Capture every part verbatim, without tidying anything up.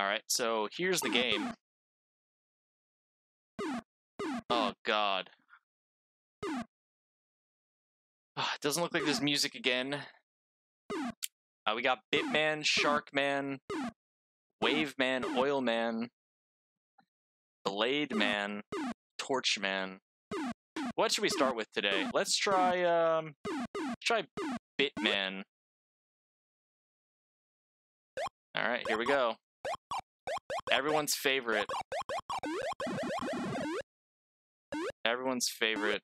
Alright, so here's the game. Oh, God. Oh, it doesn't look like there's music again. Uh, we got Bitman, Sharkman, Waveman, Oilman, Blade Man, Torchman. What should we start with today? Let's try, um, try Bitman. Alright, here we go. Everyone's favorite. Everyone's favorite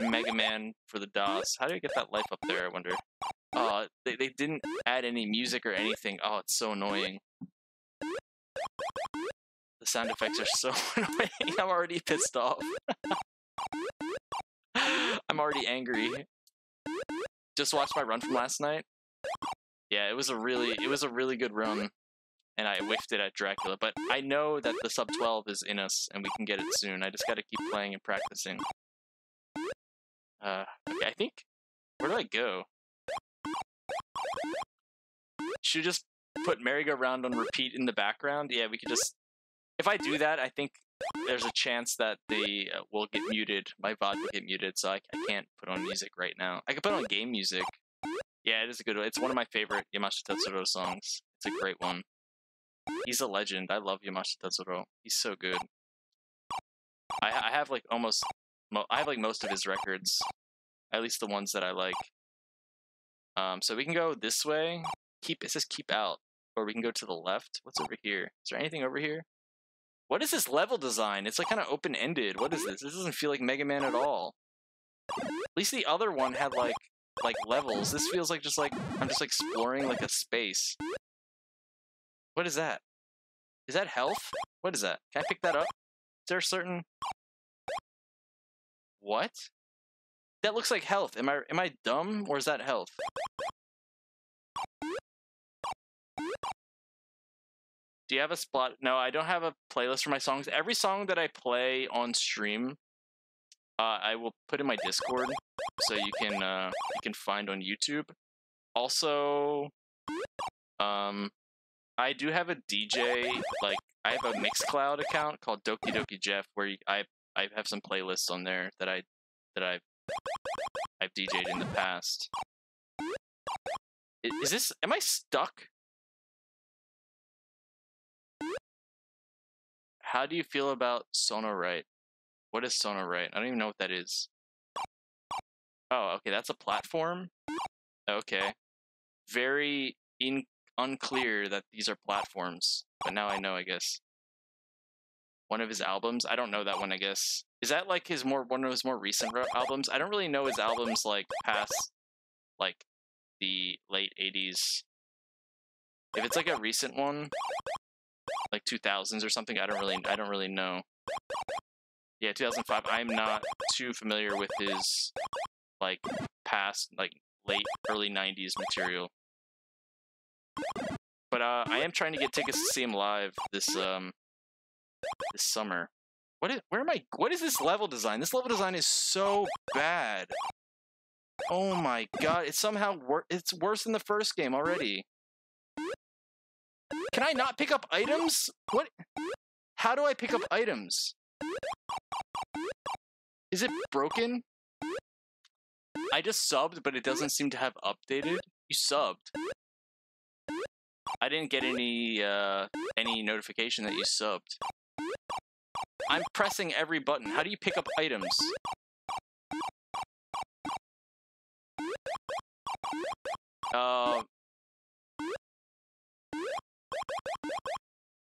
Mega Man for the DOS. How do you get that life up there, I wonder? Oh, they, they didn't add any music or anything. Oh, it's so annoying. The sound effects are so annoying. I'm already pissed off. I'm already angry. Just watched my run from last night. Yeah, it was a really, it was a really good run. And I whiffed it at Dracula, but I know that the sub twelve is in us, and we can get it soon. I just gotta keep playing and practicing. Uh, okay, I think... Where do I go? Should we just put merry-go-round on repeat in the background? Yeah, we could just... If I do that, I think there's a chance that they uh, will get muted. My V O D will get muted, so I, I can't put on music right now. I could put on game music. Yeah, it is a good one. It's one of my favorite Yamashita Tetsuro songs. It's a great one. He's a legend. I love Yamashita Tetsuro. He's so good. I, I have like almost, mo I have like most of his records, at least the ones that I like. Um, so we can go this way. Keep it says keep out, or we can go to the left. What's over here? Is there anything over here? What is this level design? It's like kind of open ended. What is this? This doesn't feel like Mega Man at all. At least the other one had like like levels. This feels like just like I'm just like exploring like a space. What is that? Is that health? What is that? Can I pick that up? Is there a certain... What? That looks like health. Am I am I dumb, or is that health? Do you have a spot? No, I don't have a playlist for my songs. Every song that I play on stream, uh, I will put in my Discord, so you can uh, you can find on YouTube. Also, um. I do have a D J, like, I have a Mixcloud account called Doki Doki Jeff, where I I have some playlists on there that I that I've I've D J'd in the past. Is, is this? Am I stuck? How do you feel about Sonorite? What is Sonorite? I don't even know what that is. Oh, okay, that's a platform. Okay, very in. Unclear that these are platforms, but now I know, I guess. One of his albums? I don't know that one, I guess. Is that like his more one of his more recent albums? I don't really know his albums like past like the late eighties. If it's like a recent one, like two thousands or something, I don't really I don't really know. Yeah, two thousand five. I'm not too familiar with his like past like late early nineties material. But uh, I am trying to get tickets to see him live this um this summer. What is? Where am I? What is this level design? This level design is so bad. Oh my god! It's somehow wor it's worse than the first game already. Can I not pick up items? What? How do I pick up items? Is it broken? I just subbed, but it doesn't seem to have updated. You subbed. I didn't get any uh, any notification that you subbed. I'm pressing every button. How do you pick up items? Uh,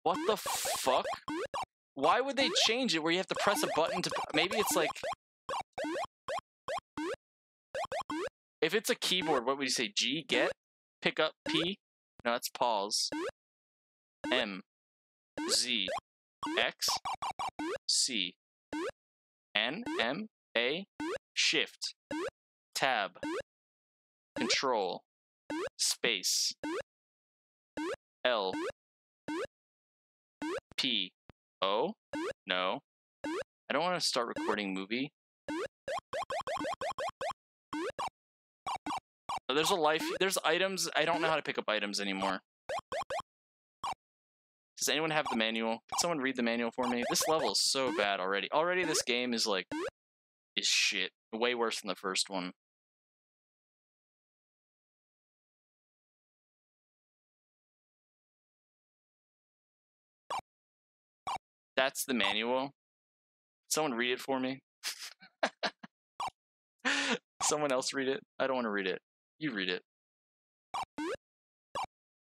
what the fuck? Why would they change it where you have to press a button to... Maybe it's like... If it's a keyboard, what would you say? G, get? Pick up, P? No, that's pause. M. Z. X. C. N. M. A. Shift. Tab. Control. Space. L. P. O. No. I don't want to start recording movie. There's a life. There's items. I don't know how to pick up items anymore. Does anyone have the manual? Can someone read the manual for me? This level is so bad already. Already this game is like, is shit. Way worse than the first one. That's the manual. Someone read it for me. Someone else read it. I don't want to read it. You read it.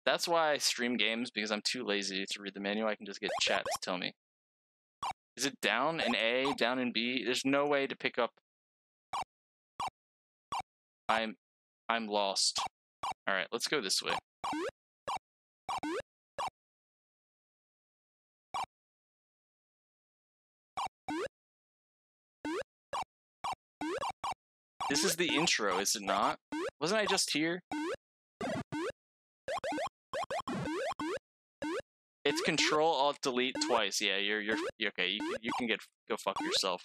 That's why I stream games, because I'm too lazy to read the manual. I can just get chat to tell me. Is it down in A, down in B? There's no way to pick up. I'm, I'm lost. All right, let's go this way. This is the intro, is it not? Wasn't I just here? It's Control Alt Delete twice. Yeah, you're you're, you're okay. You, you can get go fuck yourself.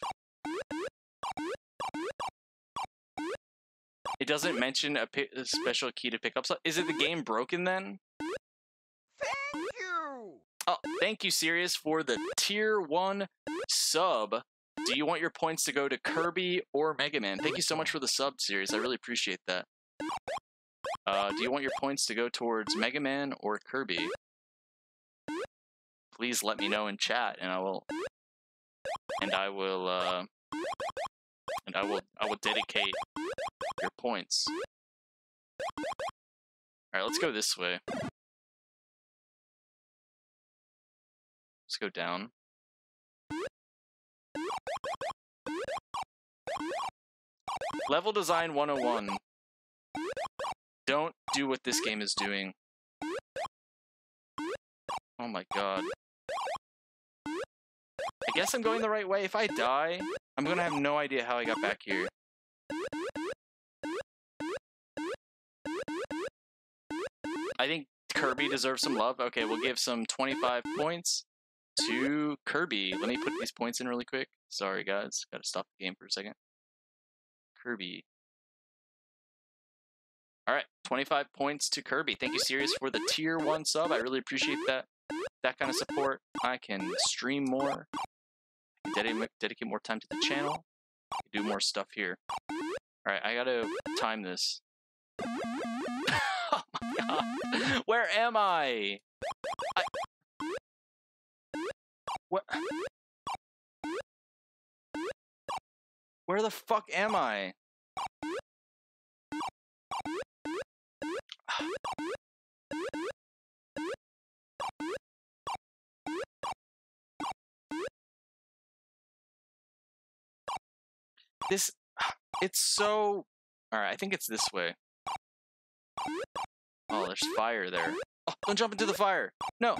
It doesn't mention a, pi a special key to pick up. So is it the game broken then? Thank you. Oh, thank you, Sirius, for the tier one sub. Do you want your points to go to Kirby or Mega Man? Thank you so much for the sub, Sirius. I really appreciate that. Uh, do you want your points to go towards Mega Man or Kirby? Please let me know in chat, and I will, and I will, uh, and I will, I will dedicate your points. All right, let's go this way. Let's go down. Level design one oh one. Don't do what this game is doing. Oh my god. I guess I'm going the right way. If I die, I'm gonna have no idea how I got back here. I think Kirby deserves some love. Okay, we'll give some twenty-five points to Kirby. Let me put these points in really quick. Sorry guys, gotta stop the game for a second. Kirby. Alright, twenty-five points to Kirby. Thank you, Sirius, for the tier one sub. I really appreciate that. That kind of support. I can stream more. I can dedicate more time to the channel. I can do more stuff here. Alright, I gotta time this. Oh my god. Where am I? I... What? Where the fuck am I? This, it's so, alright, I think it's this way. Oh, there's fire there. Oh, don't jump into the fire! No!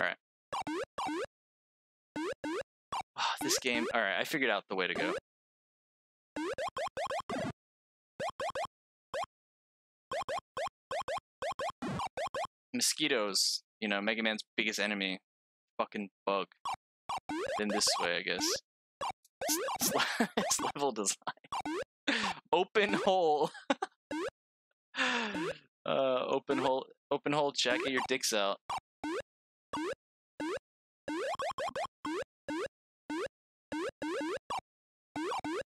Alright. Oh, this game, alright, I figured out the way to go. Mosquitoes, you know, Mega Man's biggest enemy. Fucking bug. Then this way, I guess. It's level design. Open hole. uh, open hole. Open hole, check. Get your dicks out.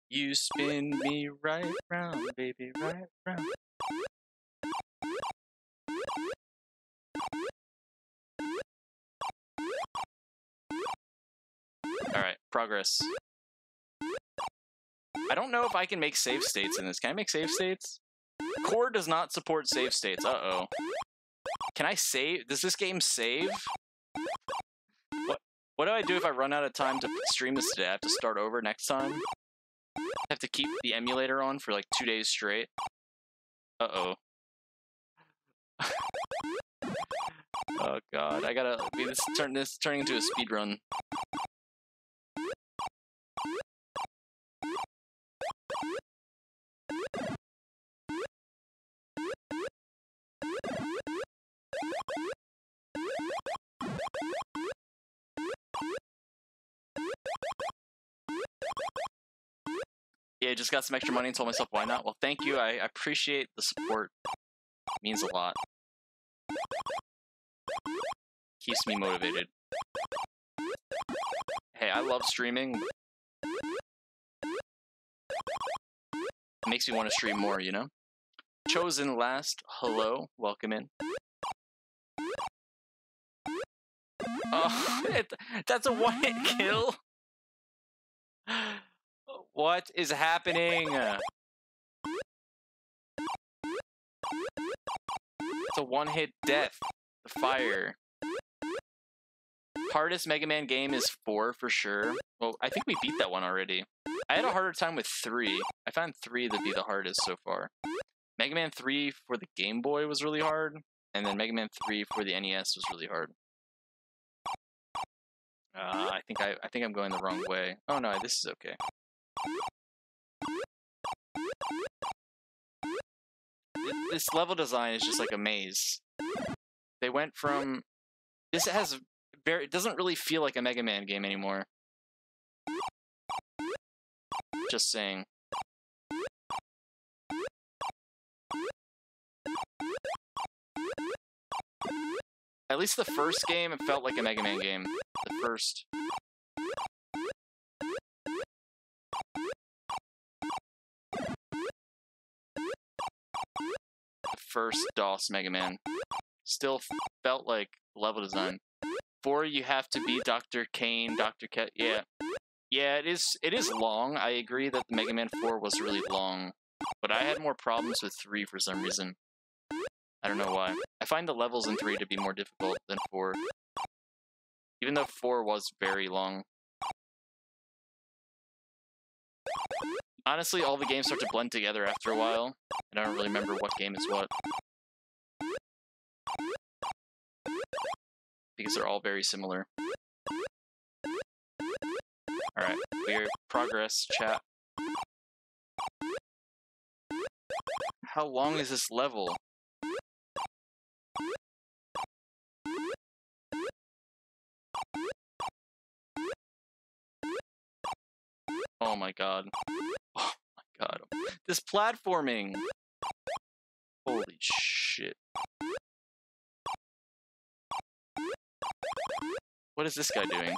You spin me right round, baby, right round. Alright, progress. I don't know if I can make save states in this. Can I make save states? Core does not support save states. Uh-oh. Can I save? Does this game save? What, what do I do if I run out of time to stream this today? I have to start over next time? I have to keep the emulator on for like two days straight? Uh-oh. Oh god, I gotta be this turn this turning into a speedrun. Yeah, just got some extra money and told myself why not. Well, thank you. I appreciate the support. It means a lot. Keeps me motivated. Hey, I love streaming. Makes me want to stream more, you know? Chosen last. Hello. Welcome in. Oh, it, that's a one-hit kill? What is happening? It's a one-hit death. The fire. Hardest Mega Man game is four for sure. Well, I think we beat that one already. I had a harder time with three. I found three to be the hardest so far. Mega Man three for the Game Boy was really hard, and then Mega Man three for the N E S was really hard. Uh, I think I, I think I'm going the wrong way. Oh no, this is okay. This level design is just like a maze. They went from this has very. It doesn't really feel like a Mega Man game anymore. Just saying. At least the first game, it felt like a Mega Man game. The first. The first DOS Mega Man. Still felt like level design. Four, you have to be Doctor Kane, Doctor Cat. Yeah. Yeah, it is, it is long. I agree that the Mega Man four was really long. But I had more problems with three for some reason. I don't know why. I find the levels in three to be more difficult than four. Even though four was very long. Honestly, all the games start to blend together after a while, and I don't really remember what game is what. Because they're all very similar. Alright, weird progress chat. How long is this level? Oh my god. Oh my god. This platforming! Holy shit. What is this guy doing? I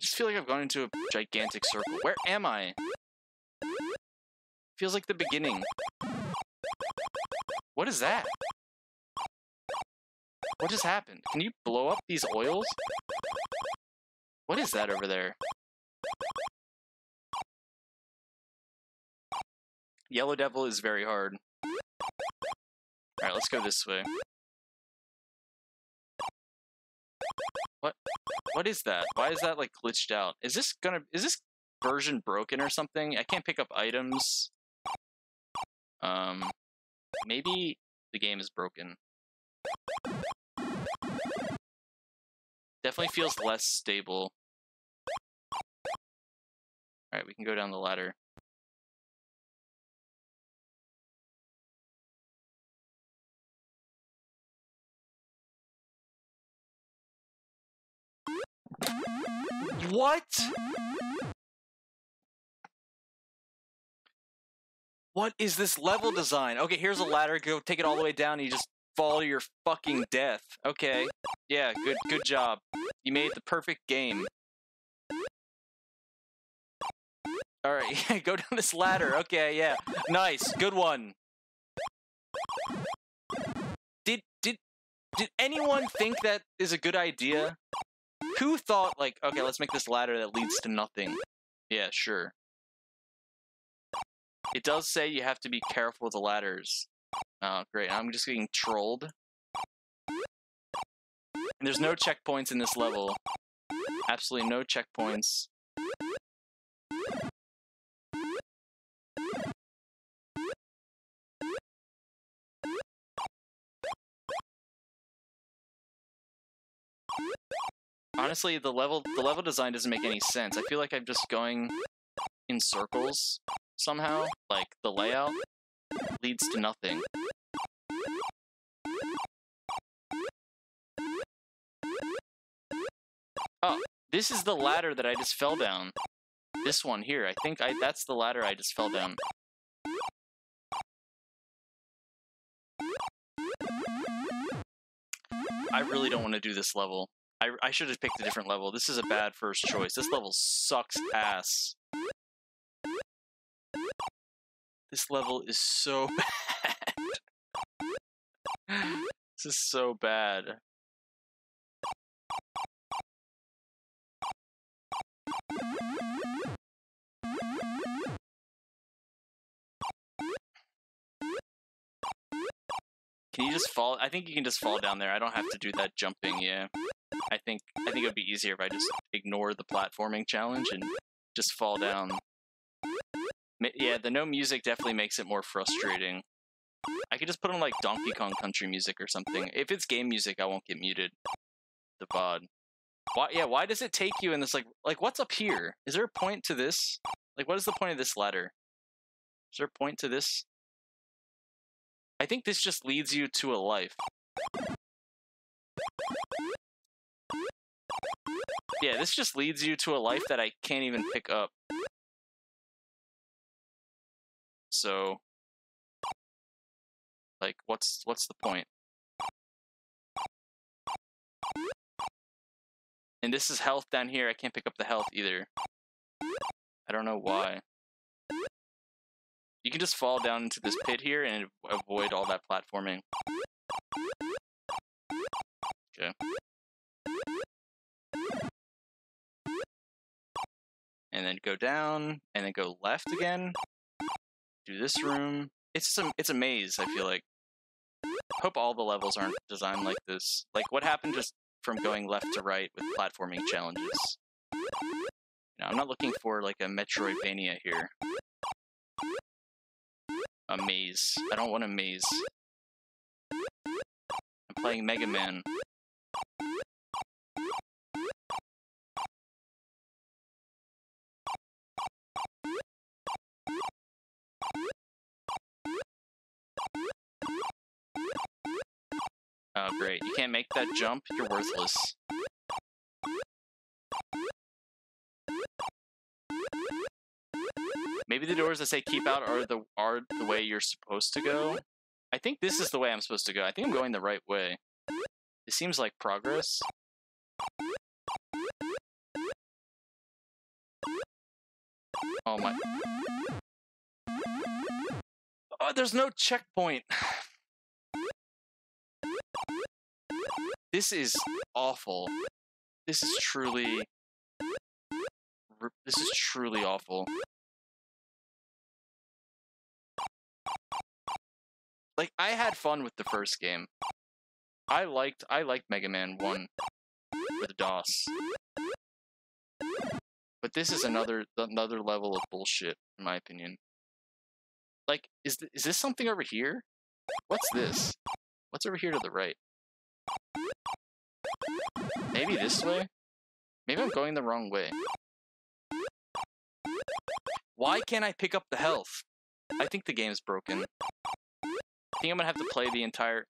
just feel like I've gone into a gigantic circle. Where am I? Feels like the beginning. What is that? What just happened? Can you blow up these oils? What is that over there? Yellow Devil is very hard. Alright, let's go this way. What? What is that? Why is that, like, glitched out? Is this gonna... Is this version broken or something? I can't pick up items. Um... Maybe the game is broken. Definitely feels less stable. Alright, we can go down the ladder. What? What is this level design? Okay, here's a ladder. Go take it all the way down and you just fall to your fucking death. Okay. Yeah, good good job. You made the perfect game. Alright, yeah, go down this ladder. Okay, yeah. Nice. Good one. Did did did anyone think that is a good idea? Who thought, like, okay, let's make this ladder that leads to nothing? Yeah, sure. It does say you have to be careful with the ladders. Oh, great. I'm just getting trolled. And there's no checkpoints in this level. Absolutely no checkpoints. Honestly, the level the level design doesn't make any sense. I feel like I'm just going in circles. Somehow, like, the layout leads to nothing. Oh, this is the ladder that I just fell down. This one here, I think I that's the ladder I just fell down. I really don't want to do this level. I, I should have picked a different level. This is a bad first choice. This level sucks ass. This level is so bad. This is so bad. Can you just fall? I think you can just fall down there. I don't have to do that jumping, yeah. I think I think it would be easier if I just ignore the platforming challenge and just fall down. Yeah, the no music definitely makes it more frustrating. I could just put on like Donkey Kong Country music or something. If it's game music, I won't get muted. The V O D. Why, yeah, why does it take you in this, like, like, what's up here? Is there a point to this? Like, what is the point of this ladder? Is there a point to this? I think this just leads you to a life. Yeah, this just leads you to a life that I can't even pick up. So, like, what's, what's the point? And this is health down here. I can't pick up the health either. I don't know why. You can just fall down into this pit here and avoid all that platforming. Okay. And then go down, and then go left again. Do this room. It's just a, it's a maze, I feel like. Hope all the levels aren't designed like this. Like, what happened just from going left to right with platforming challenges. Now, I'm not looking for like a Metroidvania here. A maze. I don't want a maze. I'm playing Mega Man. Oh, great. You can't make that jump? You're worthless. Maybe the doors that say keep out are the are the way you're supposed to go? I think this is the way I'm supposed to go. I think I'm going the right way. It seems like progress. Oh my... Oh, there's no checkpoint! This is awful. This is truly... This is truly awful. Like, I had fun with the first game. I liked... I liked Mega Man one for the DOS. But this is another another level of bullshit, in my opinion. Like, is, th is this something over here? What's this? What's over here to the right? Maybe this way? Maybe I'm going the wrong way. Why can't I pick up the health? I think the game's broken. I think I'm gonna have to play the entire...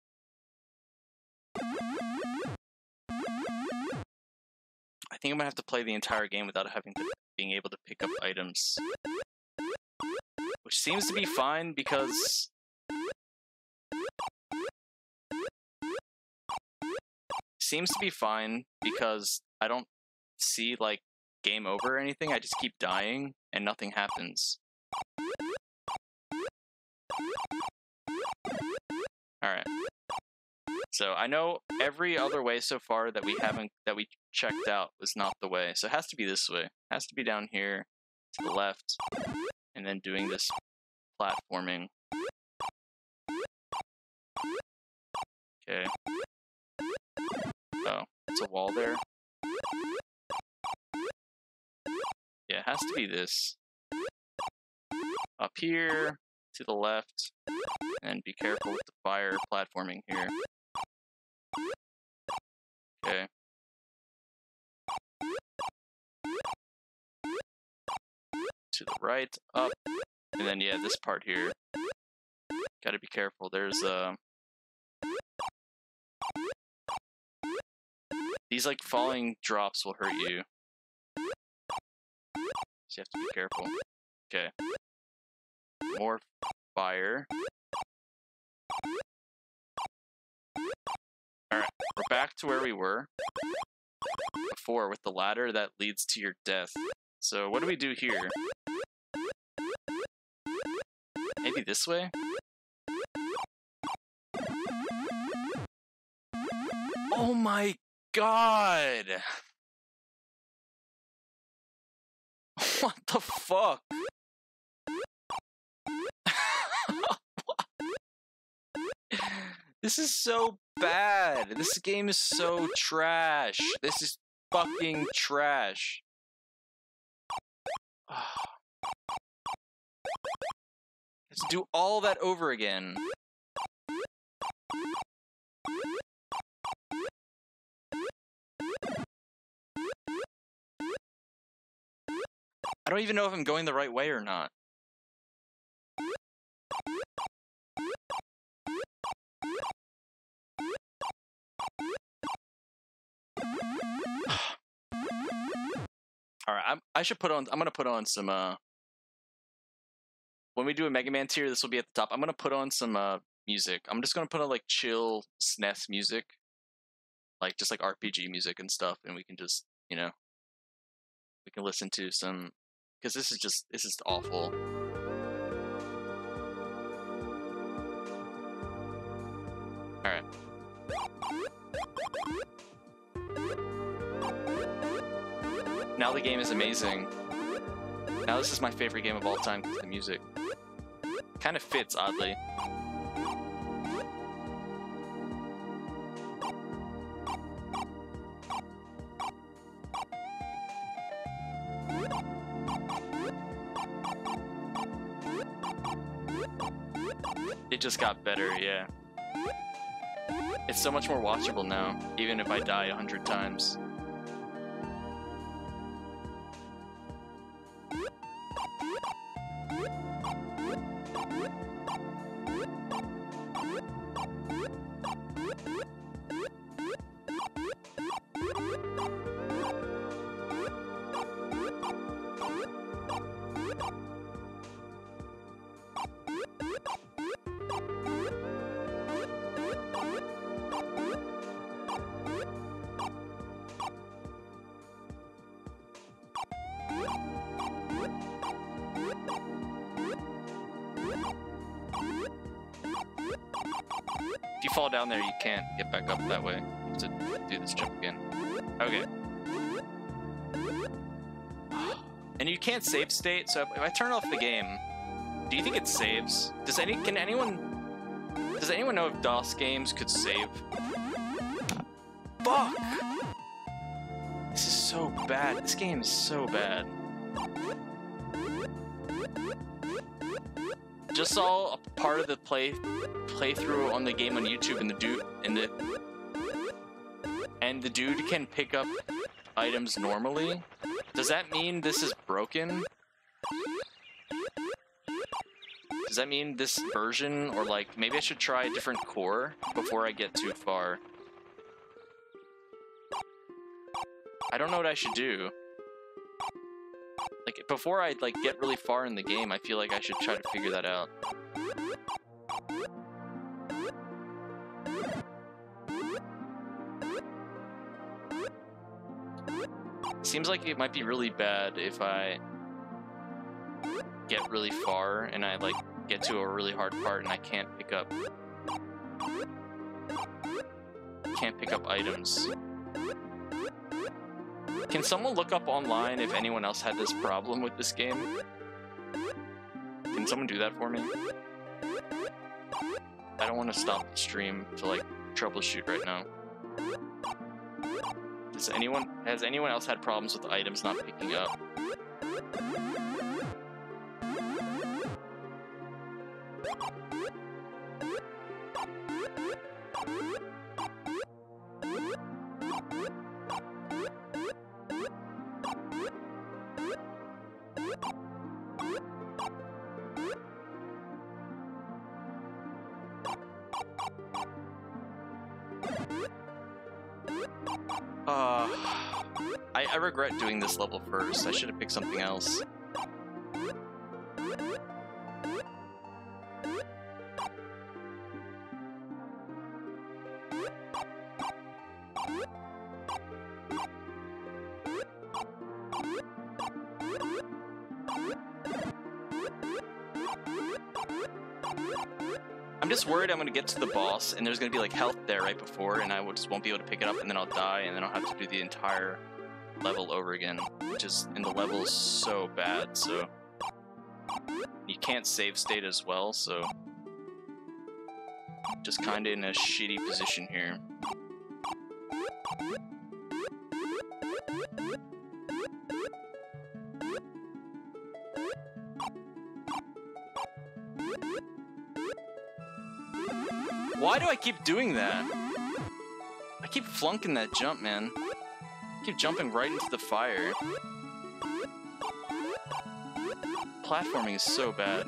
I think I'm gonna have to play the entire game without having to being able to pick up items. Which seems to be fine because... Seems to be fine because I don't see, like, game over or anything. I just keep dying and nothing happens. Alright. So I know every other way so far that we haven't, that we checked out was not the way. So it has to be this way. It has to be down here to the left and then doing this platforming. Okay. Oh, it's a wall there. Yeah, it has to be this. Up here, to the left, and be careful with the fire platforming here. Okay. To the right, up, and then yeah, this part here. Gotta be careful, there's a... These, like, falling drops will hurt you. you have to be careful. Okay. More fire. Alright, we're back to where we were before with the ladder that leads to your death. So what do we do here? Maybe this way? Oh my god! What the fuck? This is so bad. This game is so trash. This is fucking trash. Let's do all that over again. I don't even know if I'm going the right way or not. All right, I'm, I should put on. I'm gonna put on some. Uh, when we do a Mega Man tier, this will be at the top. I'm gonna put on some uh, music. I'm just gonna put on like chill S N E S music, like just like R P G music and stuff, and we can just, you know, we can listen to some, because this is just this is awful. All right. Now the game is amazing. Now this is my favorite game of all time because the music kind of fits, oddly. It just got better, yeah. It's so much more watchable now, even if I die a hundred times. Down there, you can't get back up that way. You have to do this jump again. Okay. And you can't save state, so if I turn off the game, do you think it saves? Does any can anyone does anyone know if DOS games could save? Fuck! This is so bad. This game is so bad. Just saw a part of the play playthrough on the game on YouTube, and the dude and the and the dude can pick up items normally. Does that mean this is broken? Does that mean this version, or like maybe I should try a different core before I get too far? I don't know what I should do. Like, before I, like, get really far in the game, I feel like I should try to figure that out. Seems like it might be really bad if I get really far and I, like, get to a really hard part and I can't pick up... Can't pick up items. Can someone look up online if anyone else had this problem with this game? Can someone do that for me? I don't want to stop the stream to like troubleshoot right now. Does anyone has anyone else had problems with items not picking up? Uh, I, I regret doing this level first. I should have picked something else. I'm just worried I'm going to get to the boss, and there's going to be like health there right before, and I just won't be able to pick it up, and then I'll die, and then I'll have to do the entire level over again, which is, and the level's so bad, so... You can't save state as well, so... Just kinda in a shitty position here. Why do I keep doing that? I keep flunking that jump, man. I keep jumping right into the fire. Platforming is so bad.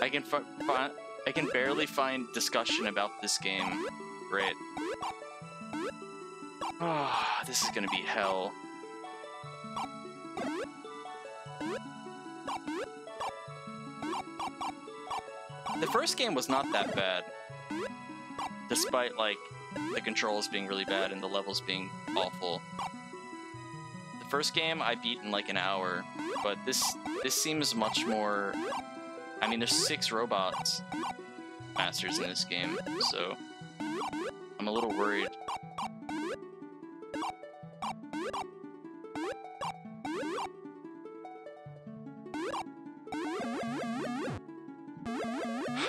I can fu- fu- I can barely find discussion about this game. Great. Ah, oh, this is gonna be hell. The first game was not that bad, despite, like, the controls being really bad and the levels being awful. The first game I beat in, like, an hour, but this this seems much more... I mean, there's six robots masters in this game, so I'm a little worried.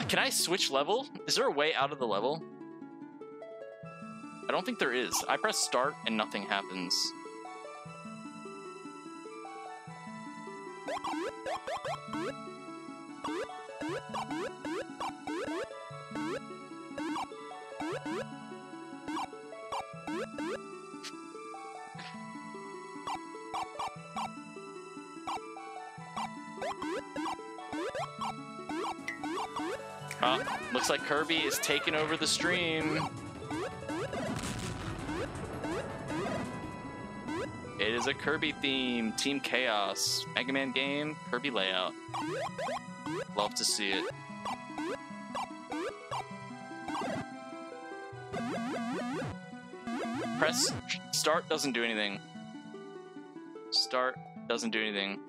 Can I switch level? Is there a way out of the level? I don't think there is. I press start and nothing happens. Uh, looks like Kirby is taking over the stream. It is a Kirby theme, Team Chaos, Mega Man game, Kirby layout. Love to see it. Press start doesn't do anything. Start doesn't do anything.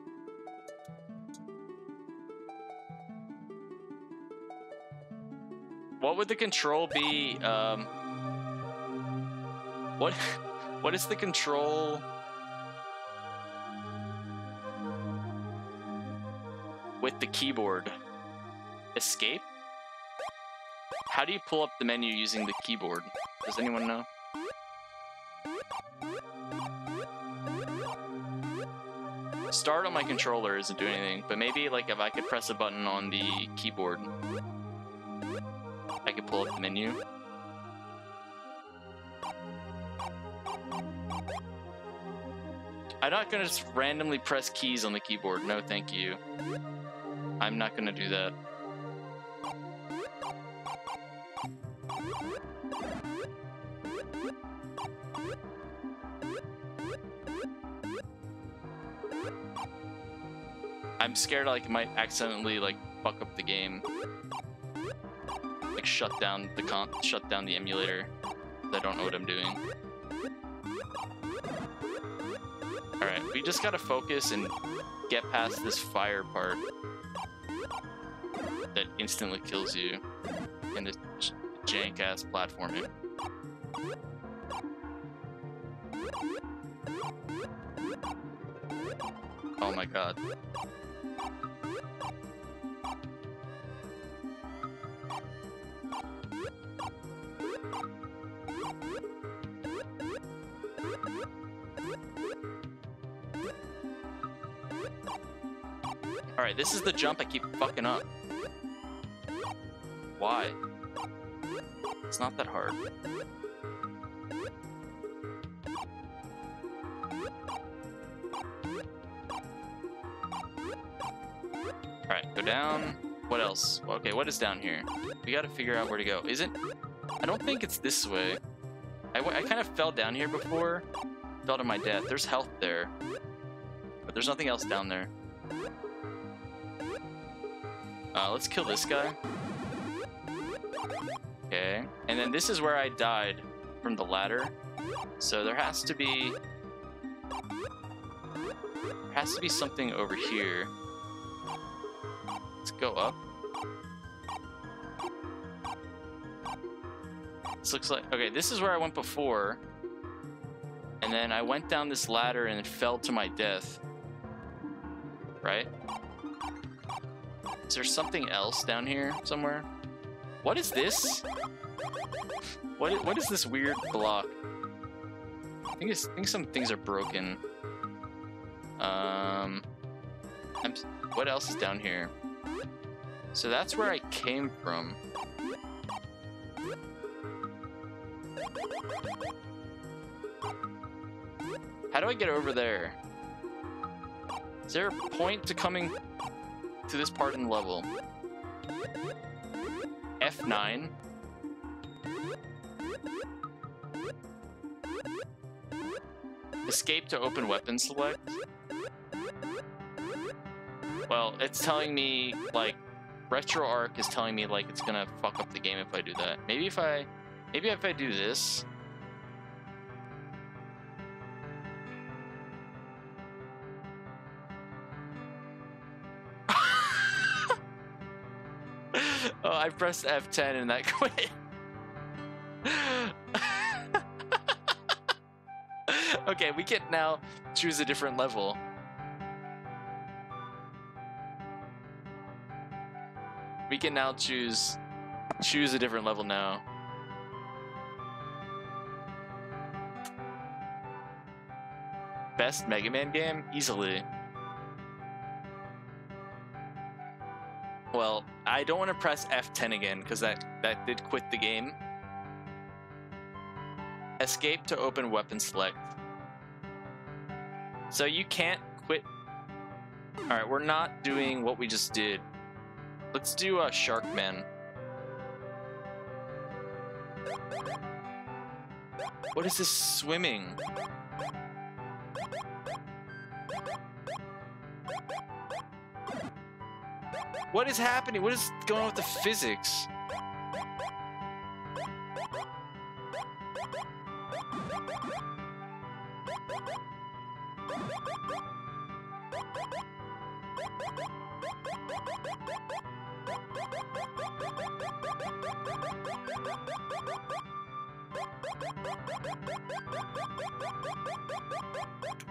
What would the control be? Um, what? What is the control? With the keyboard. Escape? How do you pull up the menu using the keyboard? Does anyone know? Start on my controller isn't doing anything, but maybe like if I could press a button on the keyboard, I could pull up the menu. I'm not gonna just randomly press keys on the keyboard. No, thank you. I'm not gonna do that. I'm scared like I might accidentally like fuck up the game. Like shut down the con shut down the emulator. I don't know what I'm doing. Alright, we just gotta focus and get past this fire part that instantly kills you and this jank-ass platforming. Oh my god. Alright, this is the jump I keep fucking up. Why? It's not that hard. Alright, go down. What else? Okay, what is down here? We gotta figure out where to go. Is it? I don't think it's this way. I, I kind of fell down here before. Fell to my death. There's health there. But there's nothing else down there. Uh, let's kill this guy. Okay. And then this is where I died. from the ladder. So there has to be... There has to be something over here. Let's go up. This looks like... Okay, this is where I went before. And then I went down this ladder and fell to my death. Right? Is there something else down here somewhere? What is this? What is, what is this weird block? I think, it's, I think some things are broken. Um, I'm, what else is down here? So that's where I came from. How do I get over there? Is there a point to coming to this part in the level? F nine? Escape to open weapon select? Well, it's telling me, like, RetroArch is telling me, like, it's gonna fuck up the game if I do that. Maybe if I... Maybe if I do this... Oh, I pressed F ten and that quit. Okay, we can now choose a different level. We can now choose choose a different level now. Best Mega Man game? Easily. Well, I don't want to press F ten again because that, that did quit the game. Escape to open weapon select. So you can't quit. All right, we're not doing what we just did. Let's do a uh, Sharkman. What is this swimming? What is happening? What is going on with the physics?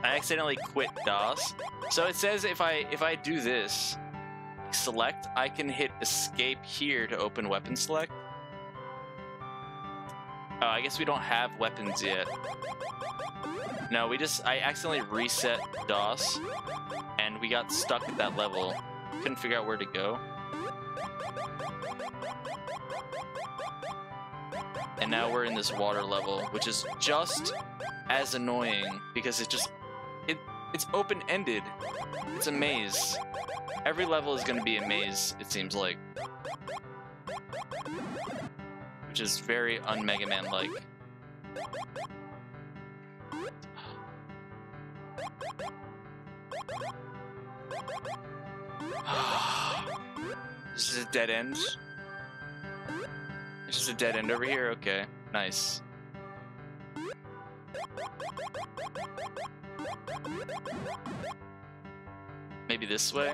I accidentally quit DOS. So it says if I if I do this, select, I can hit escape here to open weapon select. Oh, I guess we don't have weapons yet. No, we just, I accidentally reset DOS and we got stuck at that level. Couldn't figure out where to go. And now we're in this water level, which is just as annoying because it just, it it's open-ended. It's a maze. Every level is going to be a maze, it seems like. Which is very un-Mega Man-like. This is a dead end. This is a dead end over here? Okay, nice. Maybe this way?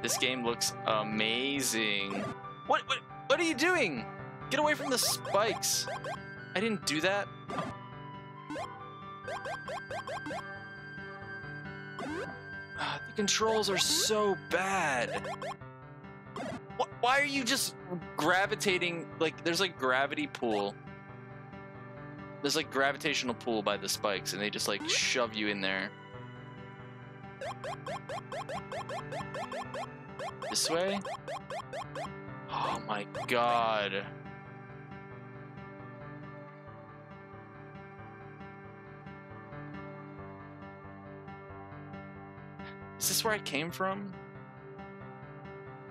This game looks amazing. What, what what are you doing? Get away from the spikes. I didn't do that. Ah, the controls are so bad. Why are you just gravitating? Like, there's like gravity pool. There's like gravitational pull by the spikes, and they just like shove you in there. This way? Oh my god. Is this where I came from?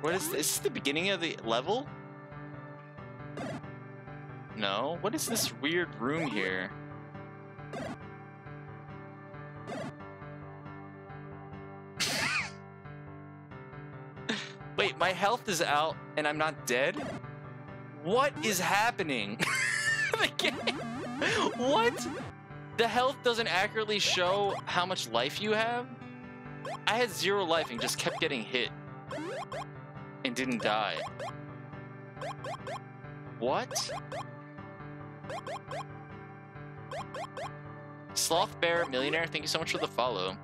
What is this? Is this the beginning of the level? No. What is this weird room here? Wait, my health is out and I'm not dead? What is happening? The game? What? The health doesn't accurately show how much life you have? I had zero life and just kept getting hit. And didn't die. What? Sloth Bear Millionaire, thank you so much for the follow.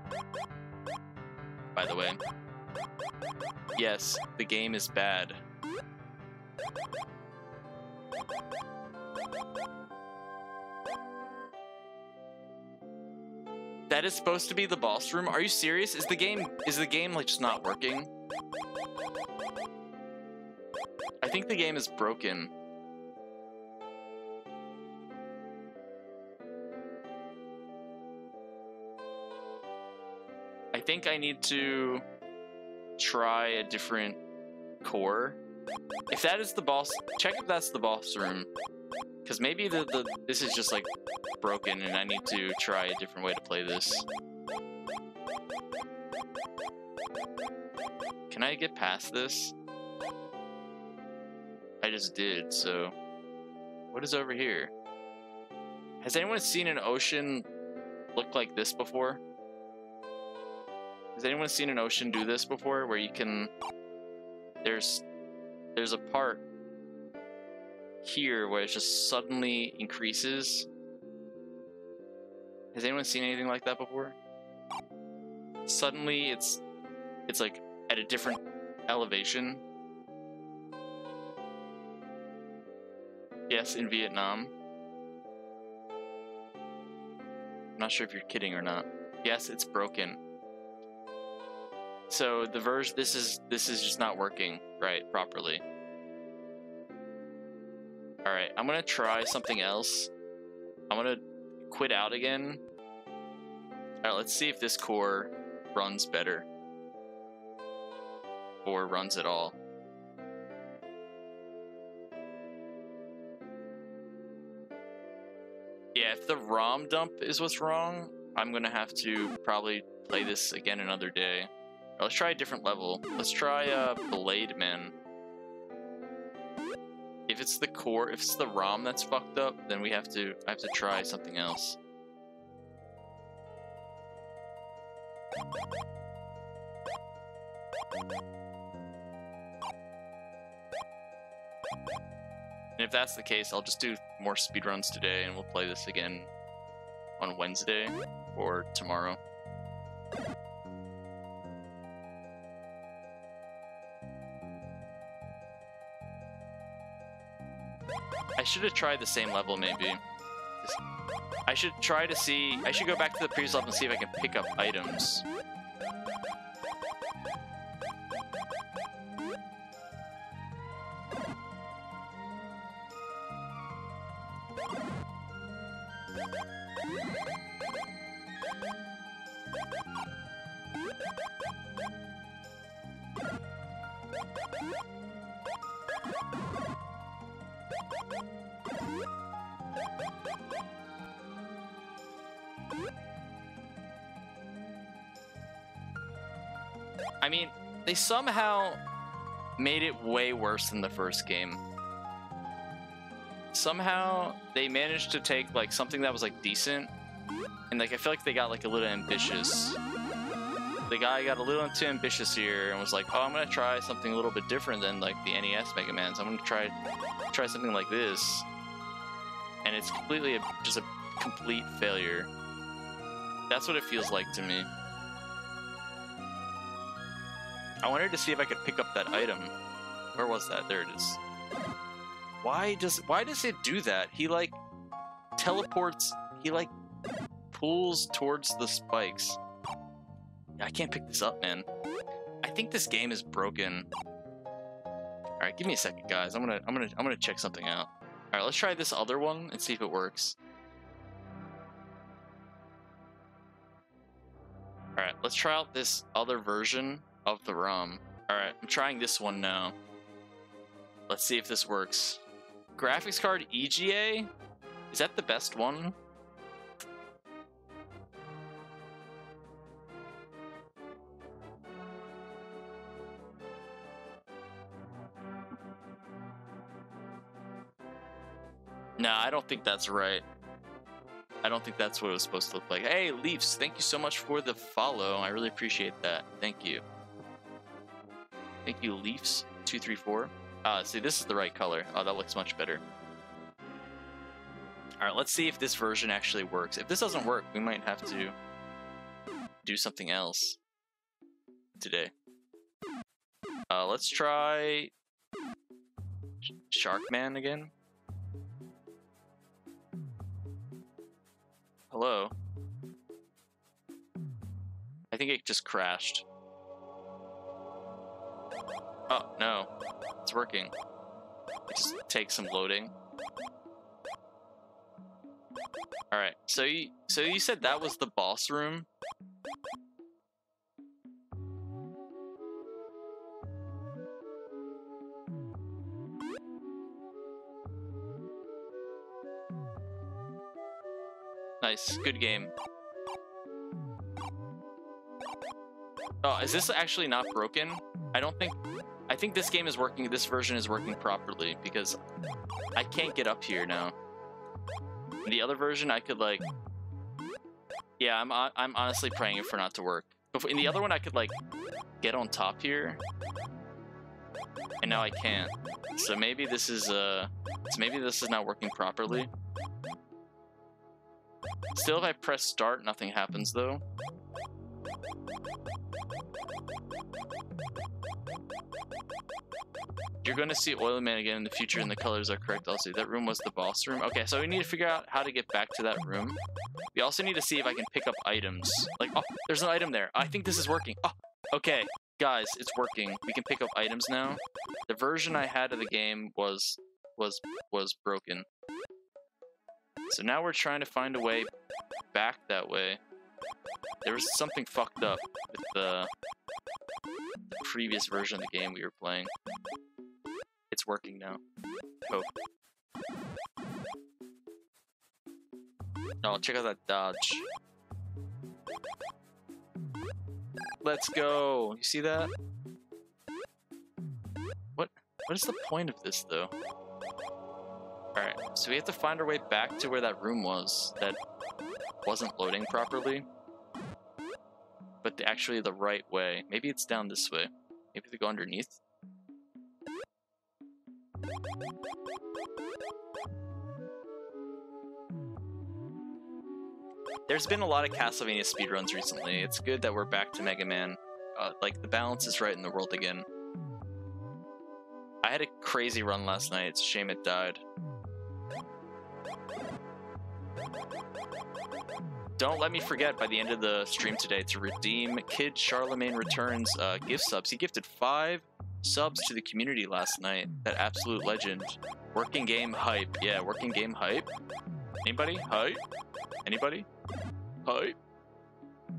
By the way. Yes, the game is bad. That is supposed to be the boss room? Are you serious? Is the game is the game like just not working? I think the game is broken. I think I need to try a different core. If that is the boss, check if that's the boss room. Because maybe the, the this is just like broken and I need to try a different way to play this. Can I get past this? I just did, so... What is over here? Has anyone seen an ocean look like this before? Has anyone seen an ocean do this before? Where you can... There's... There's a part... here where it just suddenly increases. Has anyone seen anything like that before? Suddenly it's... It's like at a different elevation. Yes, in Vietnam. I'm not sure if you're kidding or not. Yes, it's broken. So the version this is this is just not working right properly. All right, I'm gonna try something else. I'm gonna quit out again. All right, let's see if this core runs better or runs at all. Yeah, if the ROM dump is what's wrong, I'm gonna have to probably play this again another day. Or let's try a different level. Let's try uh, Blade Man. If it's the core, if it's the ROM that's fucked up, then we have to. I have to try something else. And if that's the case, I'll just do more speedruns today and we'll play this again on Wednesday or tomorrow. I should have tried the same level maybe. I should try to see, I should go back to the previous level and see if I can pick up items. I mean, they somehow made it way worse than the first game. Somehow they managed to take like something that was like decent and like I feel like they got like a little ambitious. The guy got a little too ambitious here and was like, oh, I'm gonna try something a little bit different than like the N E S Mega Man's. I'm gonna try try something like this. And it's completely a, just a complete failure. That's what it feels like to me. I wanted to see if I could pick up that item. Where was that? There it is. Why does why does it do that? He like teleports. He like pulls towards the spikes. I can't pick this up, man. I think this game is broken. All right, give me a second, guys. I'm gonna I'm gonna I'm gonna check something out. All right, let's try this other one and see if it works. All right, let's try out this other version of the ROM. All right, I'm trying this one now. Let's see if this works. Graphics card E G A? Is that the best one? No, I don't think that's right. I don't think that's what it was supposed to look like. Hey, Leafs, thank you so much for the follow. I really appreciate that. Thank you. Thank you, Leafs two three four. Uh, see, this is the right color. Oh, that looks much better. All right, let's see if this version actually works. If this doesn't work, we might have to do something else today. Uh, let's try Sharkman again. Hello. I think it just crashed. Oh, no. It's working. It just takes some loading. Alright, so you, so you said that was the boss room? Nice, good game. Oh, is this actually not broken? I don't think... I think this game is working, this version is working properly, because I can't get up here now. The other version, I could, like... Yeah, I'm, I'm honestly praying it for not to work. In the other one, I could, like, get on top here. And now I can't. So maybe this is, uh... So maybe this is not working properly. Still, if I press start, nothing happens, though. You're going to see Oily Man again in the future, and the colors are correct also. That room was the boss room. Okay, so we need to figure out how to get back to that room. We also need to see if I can pick up items. Like, oh, there's an item there. I think this is working. Oh, okay, guys, it's working. We can pick up items now. The version I had of the game was was was broken. So now we're trying to find a way back that way. There was something fucked up with the, the previous version of the game we were playing. It's working now. Oh. Oh, check out that dodge. Let's go. You see that? What? What is the point of this, though? Alright, so we have to find our way back to where that room was that wasn't loading properly. But the, actually the right way. Maybe it's down this way. Maybe we go underneath. There's been a lot of Castlevania speedruns recently. It's good that we're back to Mega Man. Uh, like, the balance is right in the world again. I had a crazy run last night. It's a shame it died. Don't let me forget by the end of the stream today to redeem Kid Charlemagne Returns uh, gift subs. He gifted five subs to the community last night. That absolute legend. Working game hype. Yeah, working game hype. Anybody? Hype? Anybody? Hype? I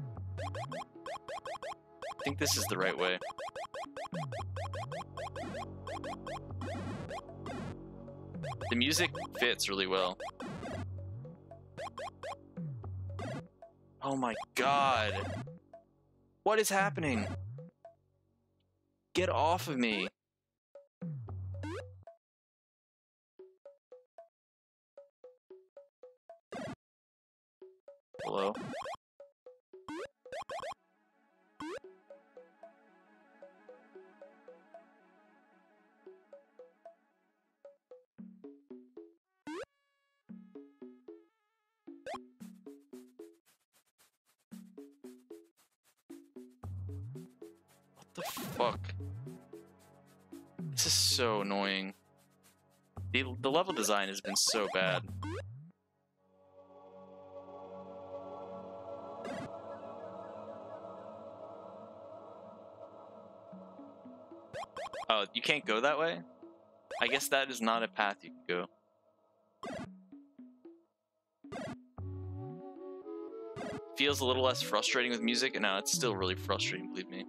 think this is the right way. The music fits really well. Oh my god. What is happening? Get off of me. Hello? fuck. This is so annoying. The, the level design has been so bad. Oh, you can't go that way? I guess that is not a path you can go. Feels a little less frustrating with music, and no, it's still really frustrating, believe me.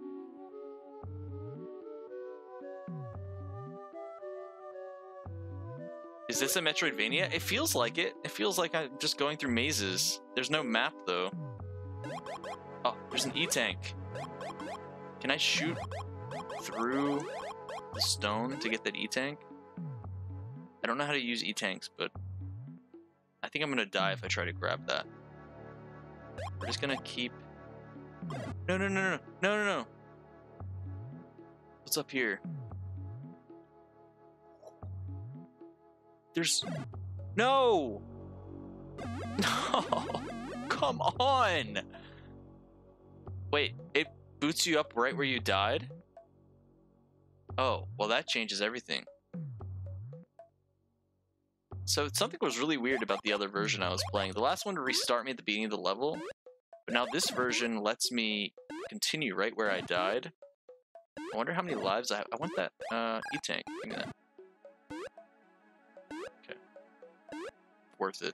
Is this a Metroidvania? It feels like it. It feels like I'm just going through mazes. There's no map, though. Oh, there's an E-Tank. Can I shoot through the stone to get that E-Tank? I don't know how to use E-Tanks, but I think I'm gonna die if I try to grab that. We're just gonna keep... No, no, no, no, no, no, no. What's up here? There's... No! No! Come on! Wait, it boots you up right where you died? Oh, well that changes everything. So something was really weird about the other version I was playing. The last one to restart me at the beginning of the level, but now this version lets me continue right where I died. I wonder how many lives I have. I want that uh, E-Tank. Give me that. Okay. Worth it.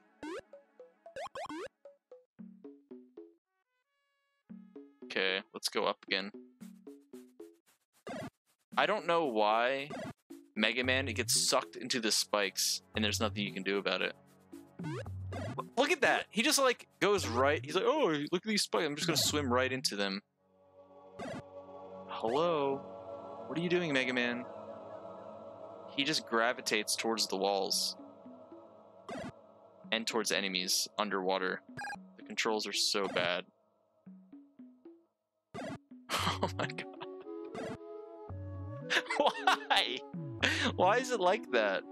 Okay, let's go up again. I don't know why... Mega Man, it gets sucked into the spikes, and there's nothing you can do about it. Look at that! He just, like, goes right... He's like, oh, look at these spikes. I'm just gonna swim right into them. Hello? What are you doing, Mega Man? He just gravitates towards the walls. And towards enemies underwater. The controls are so bad. Oh my god. Why? Why is it like that?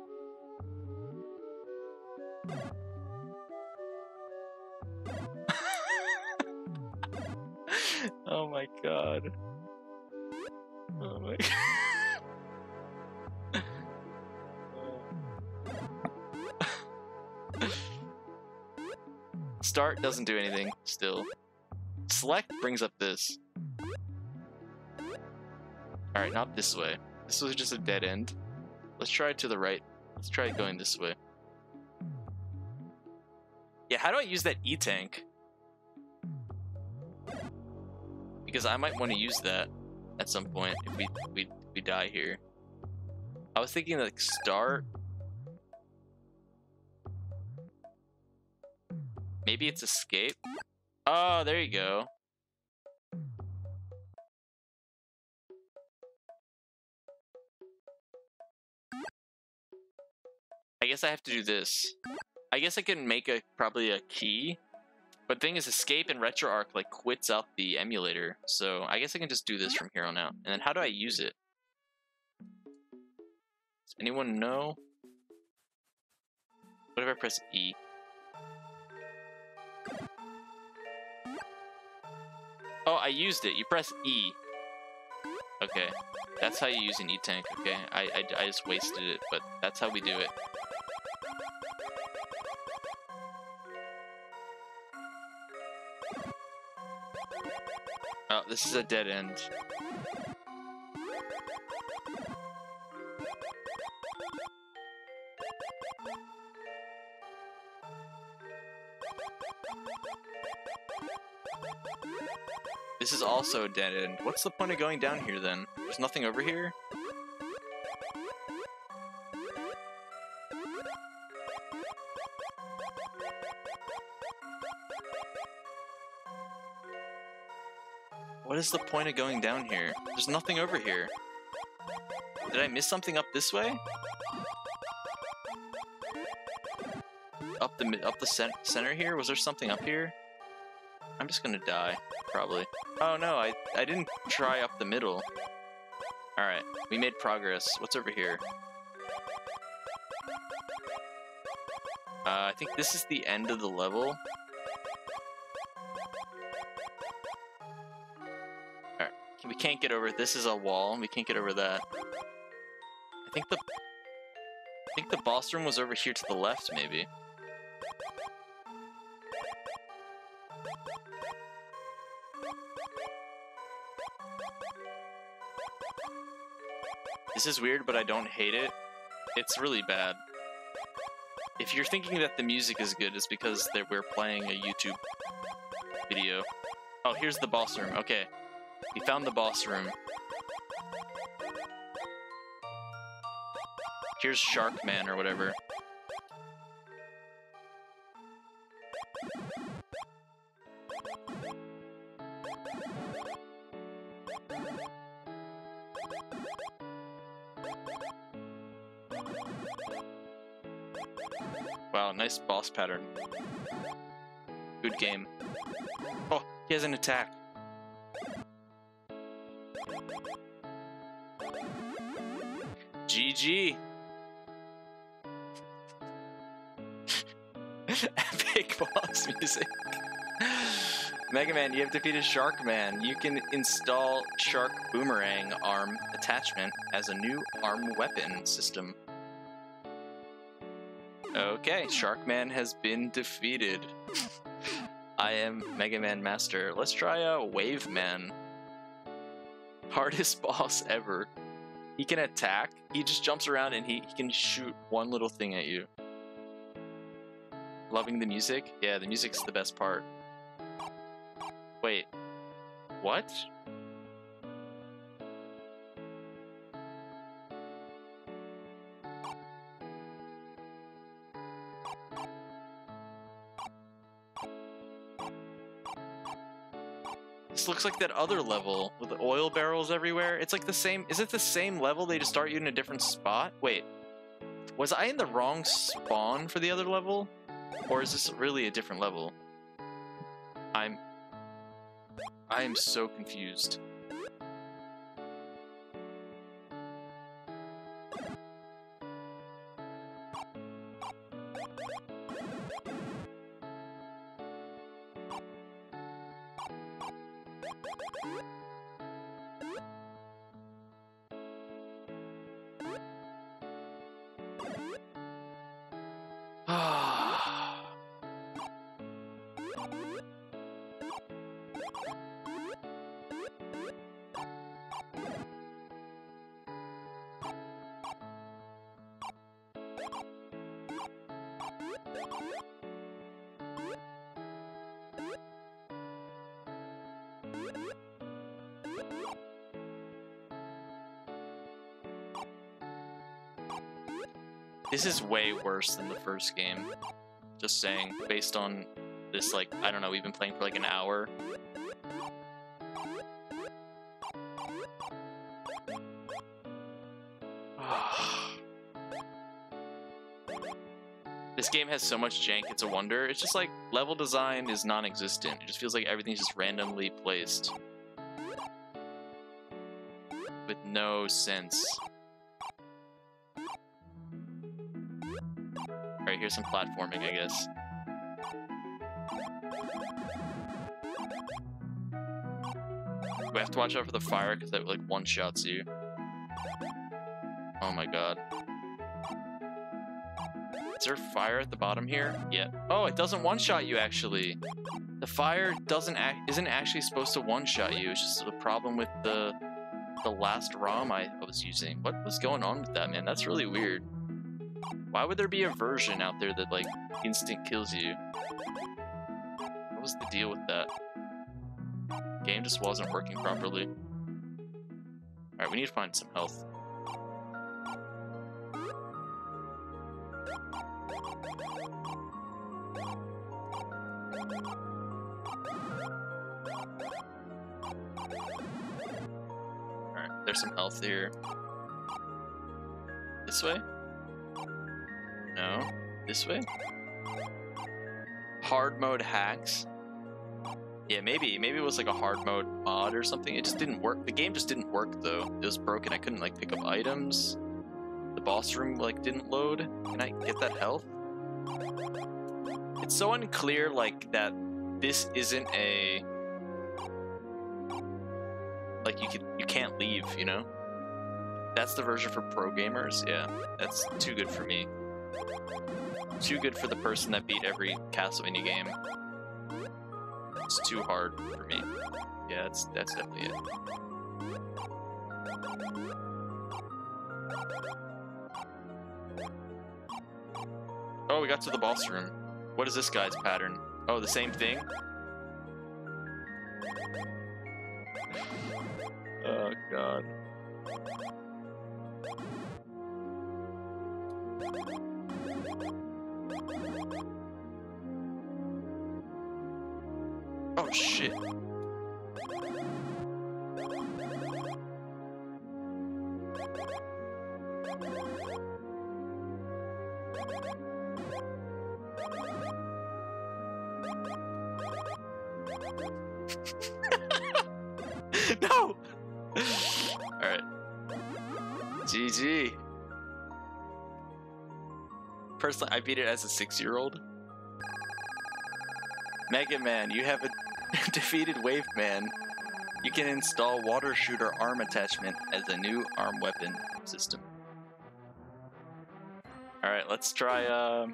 Oh my god. Oh my god. Start doesn't do anything still. Select brings up this. Alright, not this way. This was just a dead end. Let's try it to the right. Let's try it going this way. Yeah, how do I use that E-Tank? Because I might want to use that at some point if we, we, we die here. I was thinking like start. Maybe it's escape. Oh, there you go. I guess I have to do this. I guess I can make a probably a key. But thing is, escape and RetroArch like quits out the emulator. So I guess I can just do this from here on out. And then how do I use it? Does anyone know? What if I press E? Oh, I used it. You press E. Okay. That's how you use an E-Tank. Okay. I, I, I just wasted it, but that's how we do it. Oh, this is a dead end. This is also a dead end. What's the point of going down here then? There's nothing over here? What is the point of going down here? There's nothing over here. Did I miss something up this way? Up the up the cent center here? Was there something up here? I'm just gonna die, probably. Oh no, I, I didn't try up the middle. Alright, we made progress. What's over here? Uh, I think this is the end of the level. Alright, can we can't get over. This is a wall. We can't get over that. I think the... I think the boss room was over here to the left, maybe. This is weird, but I don't hate it. It's really bad. If you're thinking that the music is good, it's because that we're playing a YouTube video. Oh, here's the boss room. Okay. We found the boss room. Here's Shark Man or whatever. Wow, nice boss pattern. Good game. Oh, he has an attack. G G. Epic boss music. Mega Man, you have defeated Shark Man. You can install Shark Boomerang Arm attachment as a new arm weapon system. Okay, Shark Man has been defeated. I am Mega Man Master. Let's try a uh, Wave Man. Hardest boss ever. He can attack. He just jumps around and he, he can shoot one little thing at you. Loving the music? Yeah, the music's the best part. Wait. What? This looks like that other level with the oil barrels everywhere. It's like the same. Is it the same level? They just start you in a different spot? Wait. Was I in the wrong spawn for the other level? Or is this really a different level? I'm... I am so confused. This is way worse than the first game. Just saying, based on this, like, I don't know, we've been playing for like an hour. This game has so much jank, it's a wonder. It's just like, level design is non-existent. It just feels like everything's just randomly placed. With no sense. Alright, here's some platforming, I guess. We have to watch out for the fire, because that, like, one-shots you. Oh my god. Is there fire at the bottom here? Yeah. Oh, it doesn't one-shot you, actually. The fire doesn't act isn't actually supposed to one-shot you. It's just a problem with the the last ROM I was using. What was going on with that, man? That's really weird. Why would there be a version out there that, like, instant kills you? What was the deal with that? The game just wasn't working properly. Alright, we need to find some health. Some health here. This way? No. This way? Hard mode hacks? Yeah, maybe. Maybe it was like a hard mode mod or something. It just didn't work. The game just didn't work, though. It was broken. I couldn't, like, pick up items. The boss room, like, didn't load. Can I get that health? It's so unclear, like, that this isn't a... Like you can you can't leave, you know? That's the version for pro gamers? Yeah, that's too good for me. Too good for the person that beat every Castlevania game. It's too hard for me. Yeah, that's that's definitely it. Oh, we got to the boss room. What is this guy's pattern? Oh, the same thing? Oh, God. Oh, shit. No! Alright. G G. Personally, I beat it as a six-year-old. Mega Man, you have a defeated Wave Man. You can install Water Shooter Arm Attachment as a new arm weapon system. Alright, let's try, uh,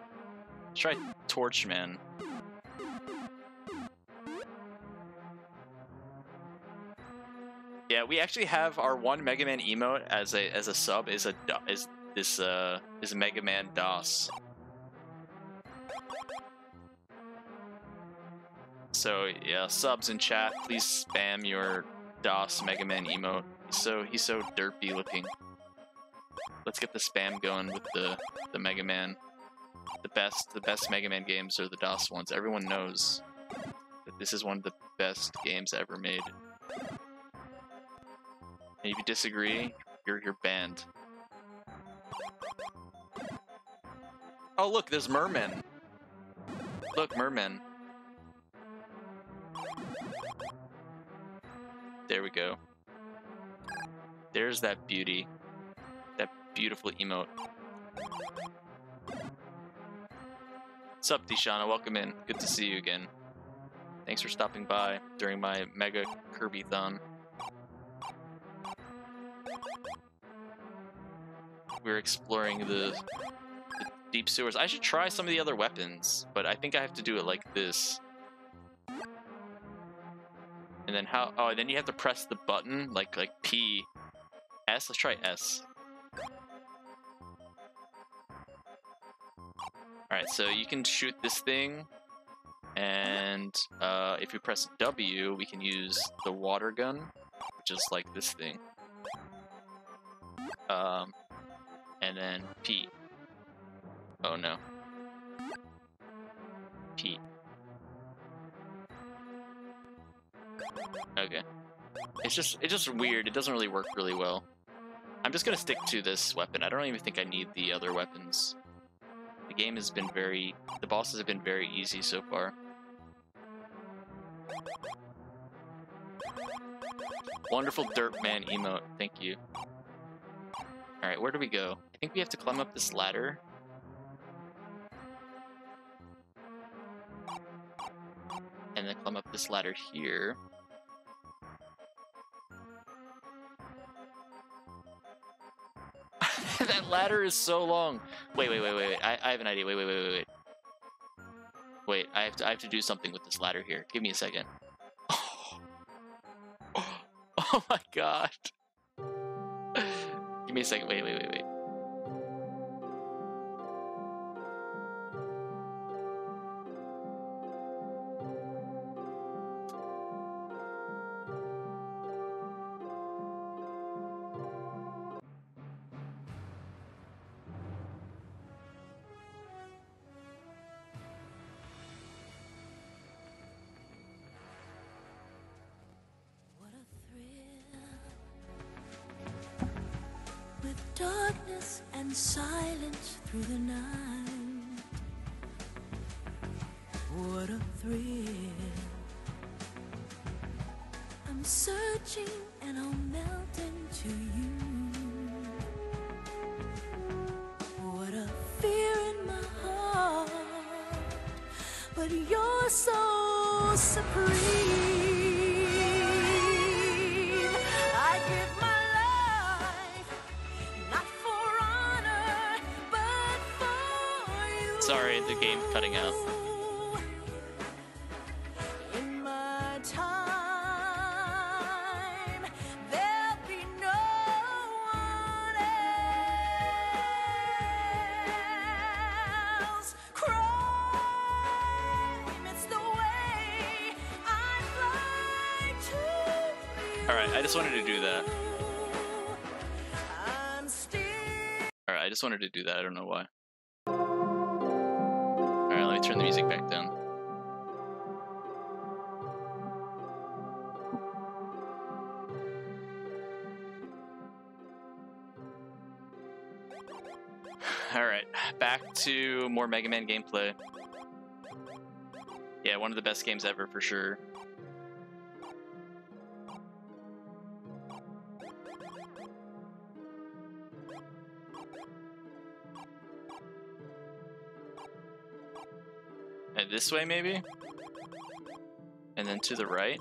let's try Torch Man. Yeah, we actually have our one Mega Man emote as a as a sub is a is this uh is Mega Man DOS. So yeah, subs in chat, please spam your DOS Mega Man emote. He's so he's so derpy looking. Let's get the spam going with the the Mega Man. The best the best Mega Man games are the DOS ones. Everyone knows that this is one of the best games ever made. And if you disagree, you're, you're banned. Oh, look, there's mermen. Look, mermen. There we go. There's that beauty. That beautiful emote. What's up, Dishana? Welcome in. Good to see you again. Thanks for stopping by during my Mega Kirby-thon. We're exploring the, the deep sewers. I should try some of the other weapons, but I think I have to do it like this. And then how? Oh, and then you have to press the button, like like P, S. Let's try S. All right, so you can shoot this thing, and uh, if you press W, we can use the water gun, just like this thing. Um. And then P. Oh no. P. Okay. It's just it's just weird. It doesn't really work really well. I'm just gonna stick to this weapon. I don't even think I need the other weapons. The game has been very the bosses have been very easy so far. Wonderful Dirt Man emote, thank you. Alright, where do we go? I think we have to climb up this ladder. And then climb up this ladder here. That ladder is so long! Wait, wait, wait, wait, wait. I, I have an idea. Wait, wait, wait, wait, wait. Wait, I have to, I have to do something with this ladder here. Give me a second. Oh, oh, oh my god. Give me a second. Wait, wait, wait, wait. Sorry, the game's cutting out. I just wanted to do that. Alright, I just wanted to do that. I don't know why. Alright, let me turn the music back down. Alright, back to more Mega Man gameplay. Yeah, one of the best games ever for sure. This way, maybe? And then to the right?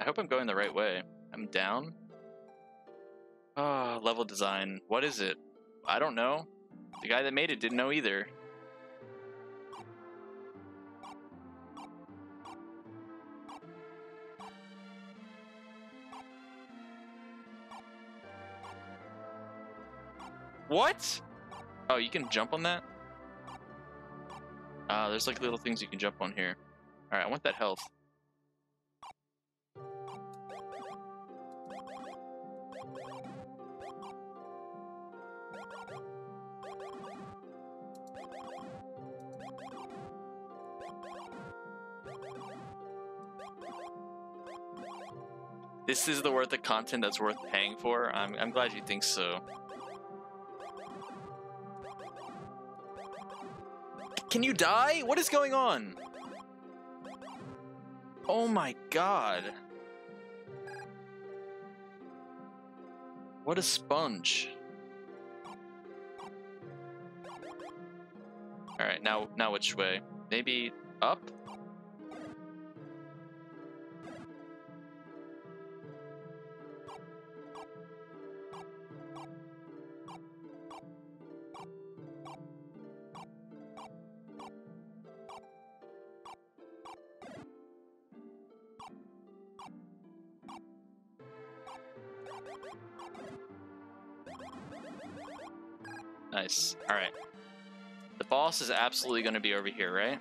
I hope I'm going the right way. I'm down. Ah, oh, level design. What is it? I don't know. The guy that made it didn't know either. What? Oh, you can jump on that? Uh, there's like little things you can jump on here. Alright, I want that health. This is the worth of content that's worth paying for? I'm, I'm glad you think so. Can you die? What is going on? Oh my god. What a sponge. Alright, now now which way? Maybe up? Nice. Alright. The boss is absolutely going to be over here, right?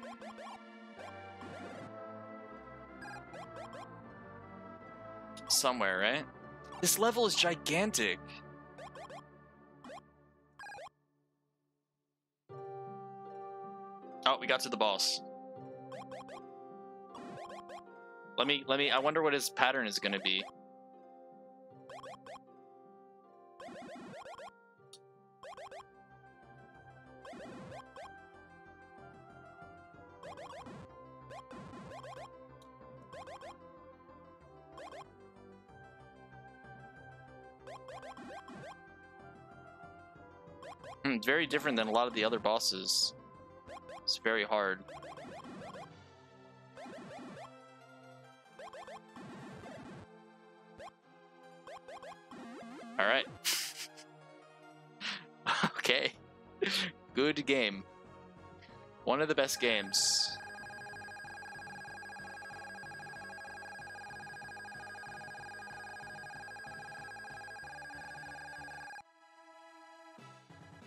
Somewhere, right? This level is gigantic! Oh, we got to the boss. Let me, let me, I wonder what his pattern is going to be. It's very different than a lot of the other bosses. It's very hard. Alright. Okay. Good game. One of the best games.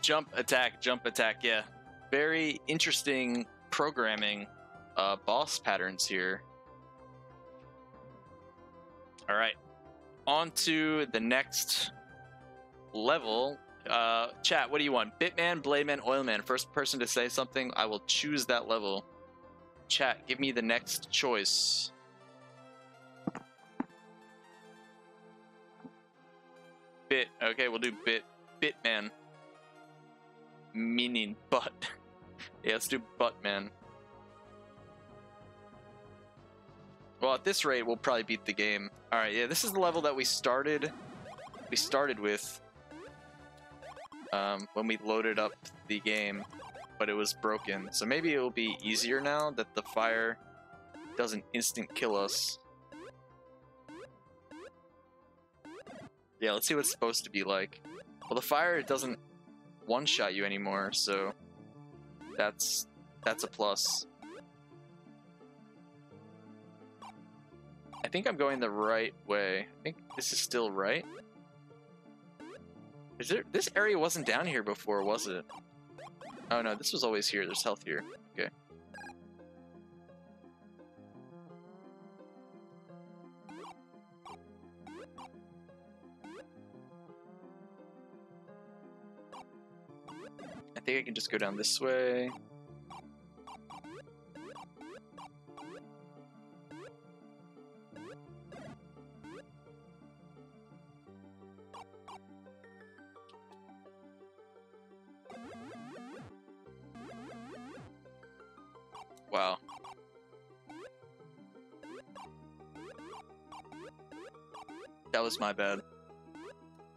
Jump, attack, jump, attack, yeah. Very interesting programming uh, boss patterns here. All right, on to the next level. Uh, chat, what do you want? Bitman, Blayman, Oilman. First person to say something, I will choose that level. Chat, give me the next choice. Bit, okay, we'll do Bit, Bitman. Meaning butt. Yeah, let's do butt, man. Well, at this rate, we'll probably beat the game. All right, yeah, this is the level that we started. We started with um, when we loaded up the game, but it was broken. So maybe it will be easier now that the fire doesn't instant kill us. Yeah, let's see what it's supposed to be like. Well, the fire it doesn't one-shot you anymore, so that's that's a plus. I think I'm going the right way. I think this is still right. Is there, this area wasn't down here before, was it? Oh no, this was always here. There's health here. Okay. I think I can just go down this way. Wow. That was my bad.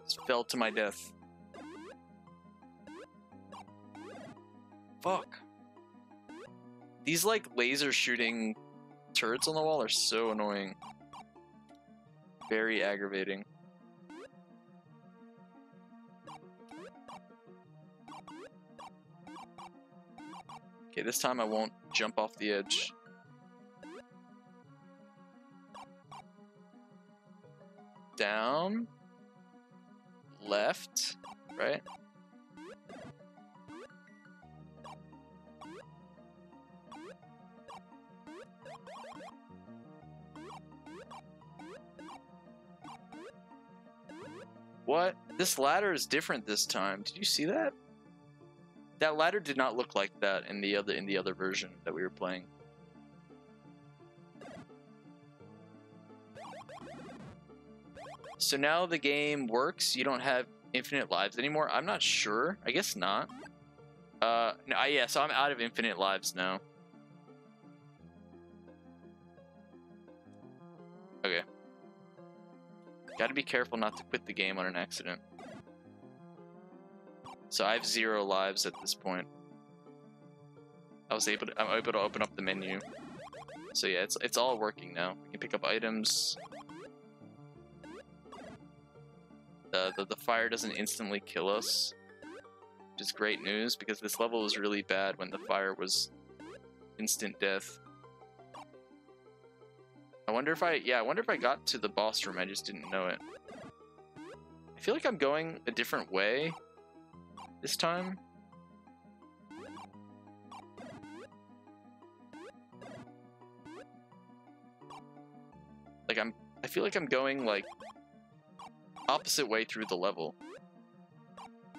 Just fell to my death. Fuck. These, like, laser shooting turrets on the wall are so annoying. Very aggravating. Okay, this time I won't jump off the edge. Down. Left. Right. What? This ladder is different this time. Did you see that? That ladder did not look like that in the other in the other version that we were playing. So now the game works. You don't have infinite lives anymore. I'm not sure. I guess not. Uh, no, I, yeah, so I'm out of infinite lives now. Okay. Gotta be careful not to quit the game on an accident. So I have zero lives at this point. I was able to, I'm able to open up the menu. So yeah, it's it's all working now. We can pick up items. The, the, the fire doesn't instantly kill us, which is great news because this level was really bad when the fire was instant death. I wonder if I, yeah, I wonder if I got to the boss room. I just didn't know it. I feel like I'm going a different way this time. Like I'm, I feel like I'm going like opposite way through the level.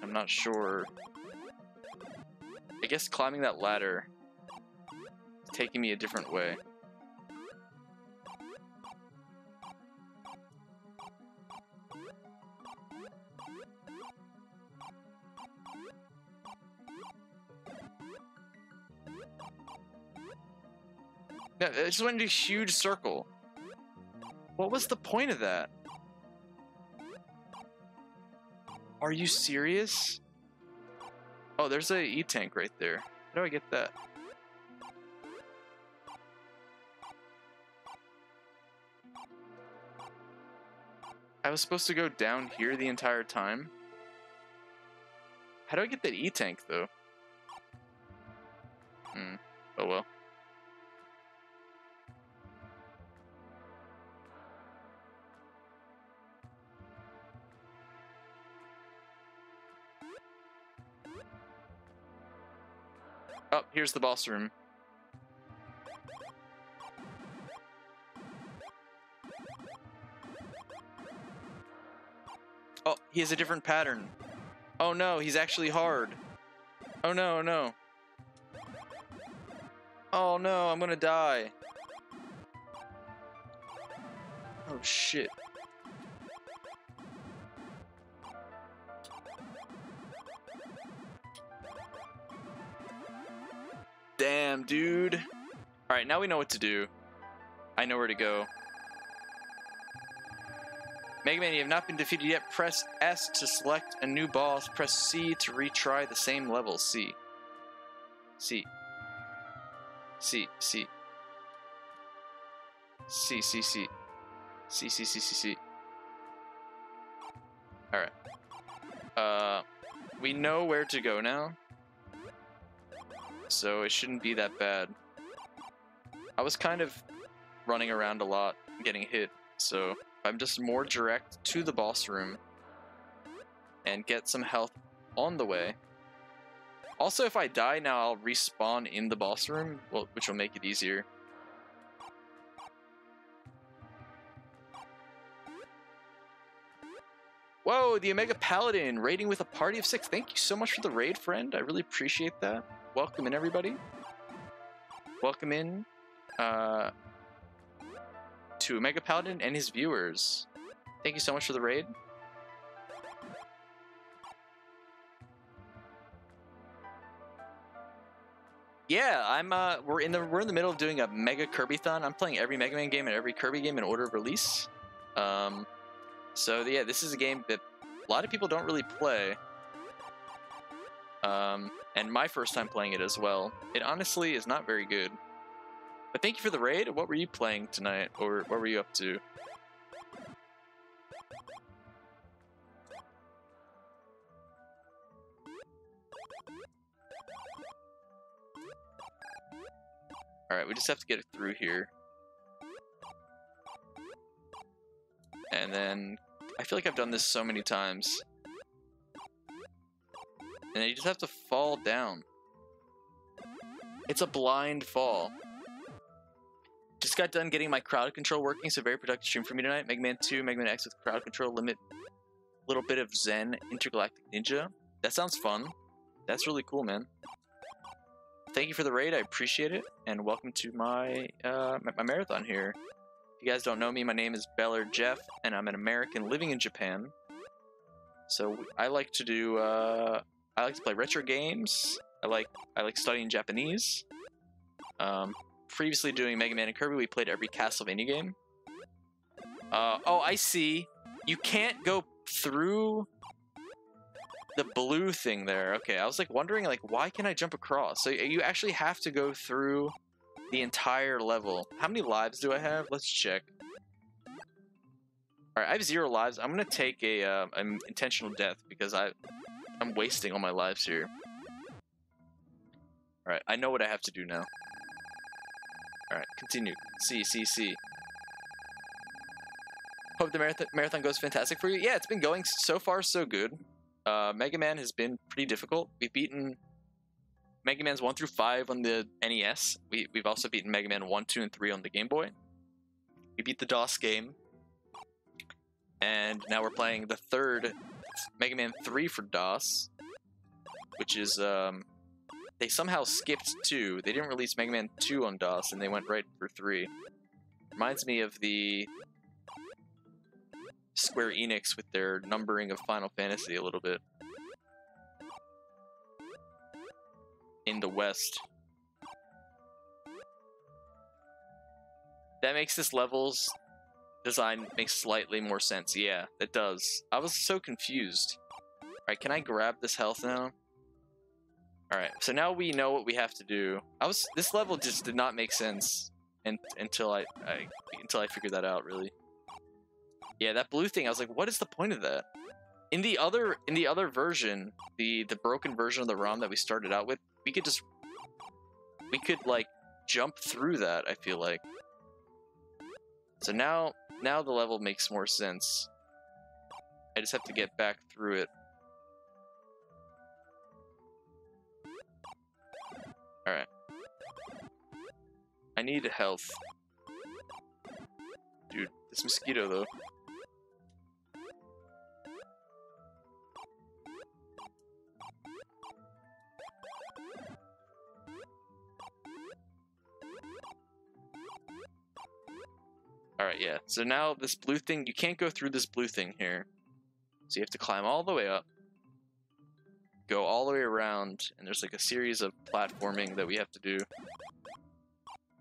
I'm not sure. I guess climbing that ladder is taking me a different way. No, I just went into a huge circle. What was the point of that? Are you serious? Oh, there's a E-tank right there. How do I get that? I was supposed to go down here the entire time. How do I get that E-tank though? Hmm. Oh well. Oh, here's the boss room. Oh, he has a different pattern. Oh no, he's actually hard. Oh no, no. Oh no, I'm gonna die. Oh shit. Damn, dude. All right, now we know what to do. I know where to go. Mega Man, you have not been defeated yet. Press S to select a new boss. Press C to retry the same level. C. C. C. C. C. C. C. C. C. C. C. C. All right. Uh, we know where to go now. so it shouldn't be that bad. I was kind of running around a lot, getting hit, so I'm just more direct to the boss room and get some health on the way. Also, if I die now, I'll respawn in the boss room, well, which will make it easier. Whoa, the Omega Paladin, raiding with a party of six. Thank you so much for the raid, friend. I really appreciate that. Welcome in, everybody. Welcome in uh, to Omega Paladin and his viewers. Thank you so much for the raid. Yeah, I'm. Uh, we're in the we're in the middle of doing a Mega Kirby-thon. I'm playing every Mega Man game and every Kirby game in order of release. Um, so yeah, this is a game that a lot of people don't really play. Um, and my first time playing it as well. It honestly is not very good. But thank you for the raid. What were you playing tonight, or what were you up to? Alright, we just have to get it through here. And then, I feel like I've done this so many times. And then you just have to fall down. It's a blind fall. Just got done getting my crowd control working, so very productive stream for me tonight. Mega Man two, Mega Man X with crowd control limit. Little bit of Zen Intergalactic Ninja. That sounds fun. That's really cool, man. Thank you for the raid, I appreciate it, and welcome to my uh, my marathon here. If you guys don't know me, my name is BelAirJeff, and I'm an American living in Japan. So I like to do uh, I like to play retro games. I like I like studying Japanese. Um, previously doing Mega Man and Kirby, we played every Castlevania game. Uh, oh, I see. You can't go through the blue thing there. Okay, I was like wondering like why can I jump across? So you actually have to go through the entire level. How many lives do I have? Let's check. All right, I have zero lives. I'm gonna take a uh, an intentional death because I I'm wasting all my lives here. All right, I know what I have to do now. All right, continue. See, see, see. Hope the marathon marathon goes fantastic for you. Yeah, it's been going so far so good. Uh, Mega Man has been pretty difficult. We've beaten Mega Man's one through five on the N E S. We, we've also beaten Mega Man one, two, and three on the Game Boy. We beat the DOS game. And now we're playing the third Mega Man three for DOS. Which is, um... they somehow skipped two. They didn't release Mega Man two on DOS, and they went right for three. Reminds me of the Square Enix with their numbering of Final Fantasy a little bit. In the West. That makes this level's design make slightly more sense. Yeah, it does. I was so confused. Alright, can I grab this health now? Alright, so now we know what we have to do. I was this level just did not make sense and, until I, I until I figured that out really. Yeah, that blue thing, I was like, what is the point of that? In the other in the other version, the, the broken version of the ROM that we started out with, we could just... We could, like, jump through that, I feel like. So now, now the level makes more sense. I just have to get back through it. Alright. I need health. Dude, this mosquito, though. Alright, yeah. So now this blue thing, you can't go through this blue thing here. So you have to climb all the way up. Go all the way around. And there's like a series of platforming that we have to do.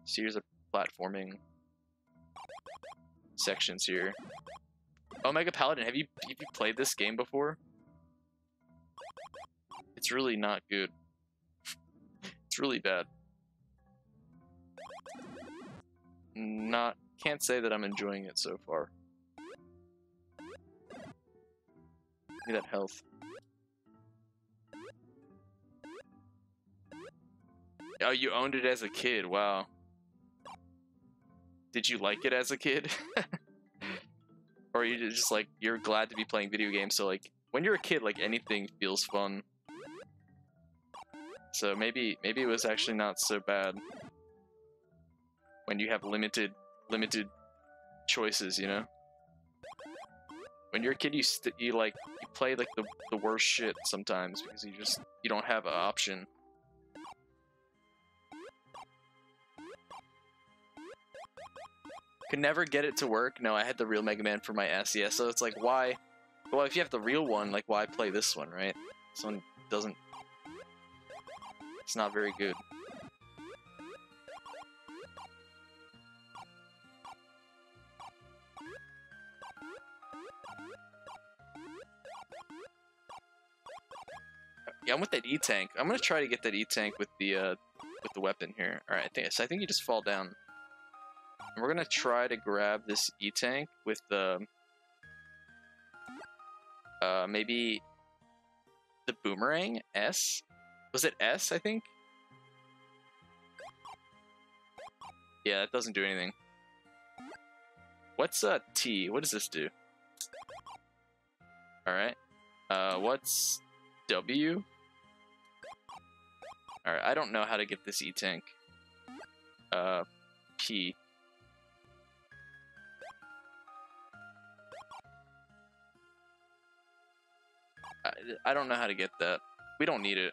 Series of platforming sections here. Omega Paladin, have you, have you played this game before? It's really not good. It's really bad. Not... Can't say that I'm enjoying it so far. Look at that health. Oh, you owned it as a kid. Wow. Did you like it as a kid? Or are you just like, you're glad to be playing video games, so like, when you're a kid, like, anything feels fun. So maybe, maybe it was actually not so bad. When you have limited, limited choices, you know? When you're a kid, you, st you like, you play, like, the, the worst shit sometimes, because you just, you don't have an option. Could never get it to work. No, I had the real Mega Man for my S, yeah, so it's like, why? Well, if you have the real one, like, why play this one, right? This one doesn't... It's not very good. Yeah, I'm with that E-Tank. I'm gonna try to get that E-Tank with the, uh, with the weapon here. Alright, I think, so I think you just fall down. And we're gonna try to grab this E-Tank with the... Uh, maybe the boomerang S? Was it S, I think? Yeah, that doesn't do anything. What's uh, T? What does this do? Alright. Uh, what's W? Alright, I don't know how to get this E-Tank. Uh, P. I don't know how to get that. We don't need it.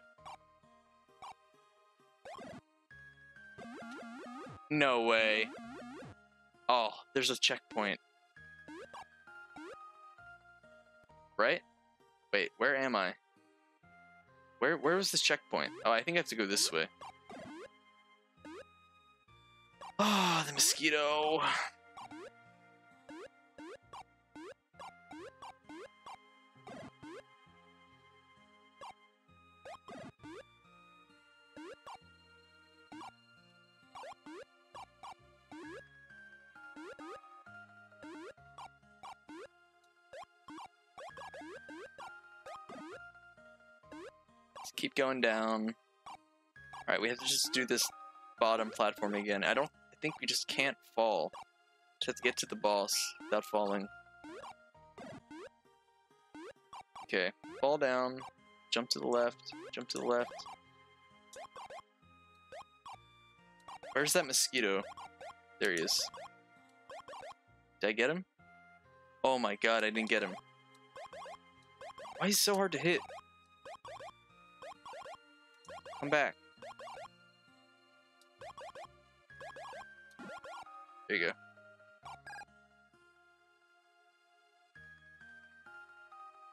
No way. Oh, there's a checkpoint. Right? Wait, where am I? Where where was this checkpoint? Oh, I think I have to go this way. Oh, the mosquito. Keep going down. Alright, we have to just do this bottom platform again. I don't I think we just can't fall. Just have to get to the boss without falling. Okay, fall down, jump to the left, jump to the left. Where's that mosquito? There he is. Did I get him? Oh my god, I didn't get him. Why is he so hard to hit? Come back. There you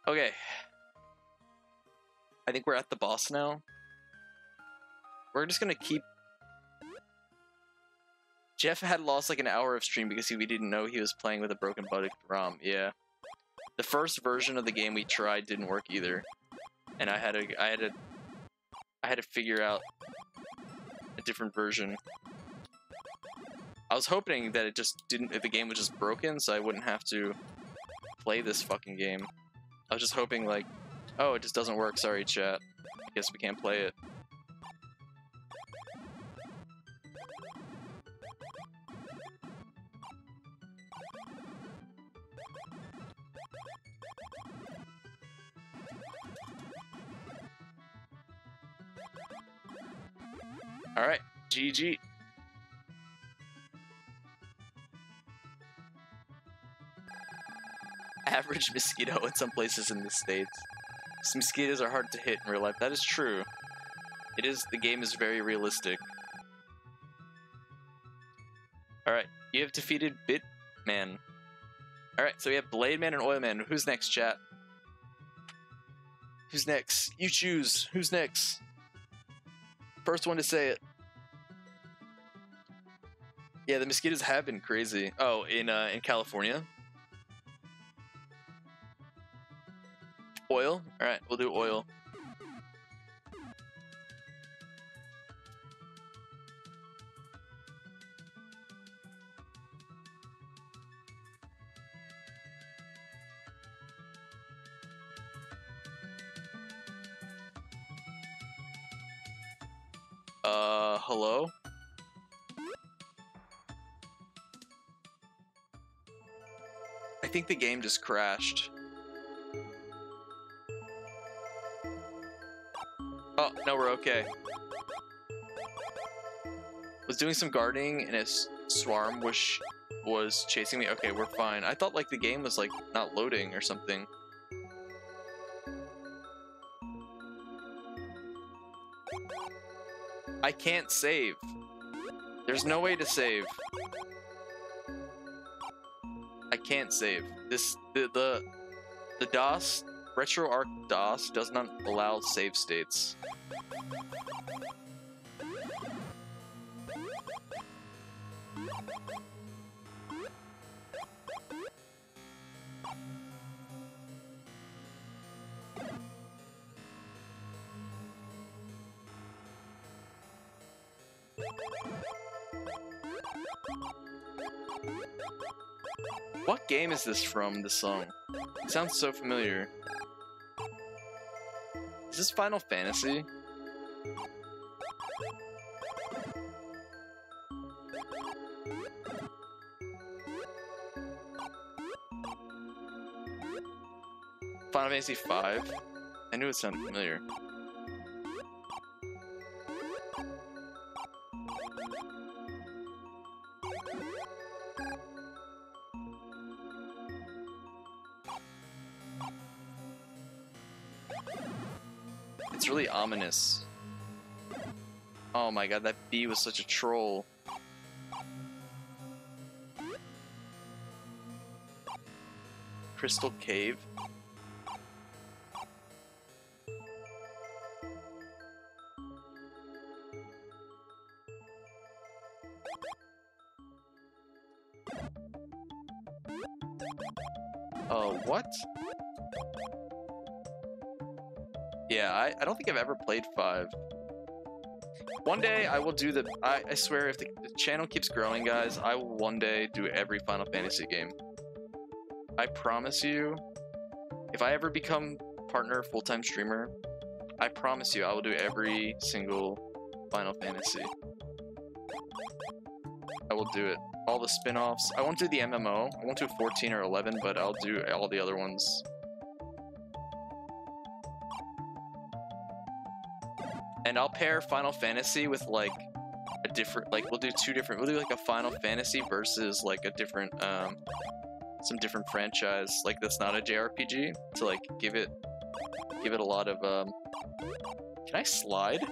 go. Okay. I think we're at the boss now. We're just gonna keep... Jeff had lost like an hour of stream because he, we didn't know he was playing with a broken buttock ROM. Yeah. The first version of the game we tried didn't work either. And I had a... I had a... I had to figure out a different version. I was hoping that it just didn't, if the game was just broken, so I wouldn't have to play this fucking game. I was just hoping like, oh, it just doesn't work, sorry chat. I guess we can't play it. Alright, G G. Average mosquito in some places in the States. Some mosquitoes are hard to hit in real life. That is true. It is, the game is very realistic. Alright, you have defeated Bitman. Alright, so we have Blade Man and Oil Man. Who's next, chat? Who's next? You choose. Who's next? First one to say it. Yeah, the mosquitoes have been crazy. Oh, in uh, in California. Oil? Alright, we'll do oil. Uh, hello? I think the game just crashed. Oh, no, we're okay. Was doing some gardening and a swarm was, was chasing me. Okay, we're fine. I thought like the game was like not loading or something. I can't save. There's no way to save. I can't save. This the the, the DOS RetroArch DOS does not allow save states. What game is this from, this song? It sounds so familiar. Is this Final Fantasy? Final Fantasy five? I knew it sounded familiar. It's really ominous. Oh my god, that bee was such a troll. Crystal Cave? Oh, uh, what? Yeah, I, I don't think I've ever played five. One day I will do the... I, I swear, if the, the channel keeps growing, guys, I will one day do every Final Fantasy game. I promise you, if I ever become partner full-time streamer, I promise you I will do every single Final Fantasy. I will do it. All the spin-offs. I won't do the M M O. I won't do fourteen or eleven, but I'll do all the other ones. And I'll pair Final Fantasy with like a different, like we'll do two different, we'll do like a Final Fantasy versus like a different, um, some different franchise, like that's not a J R P G, to like give it, give it a lot of, um, can I slide? How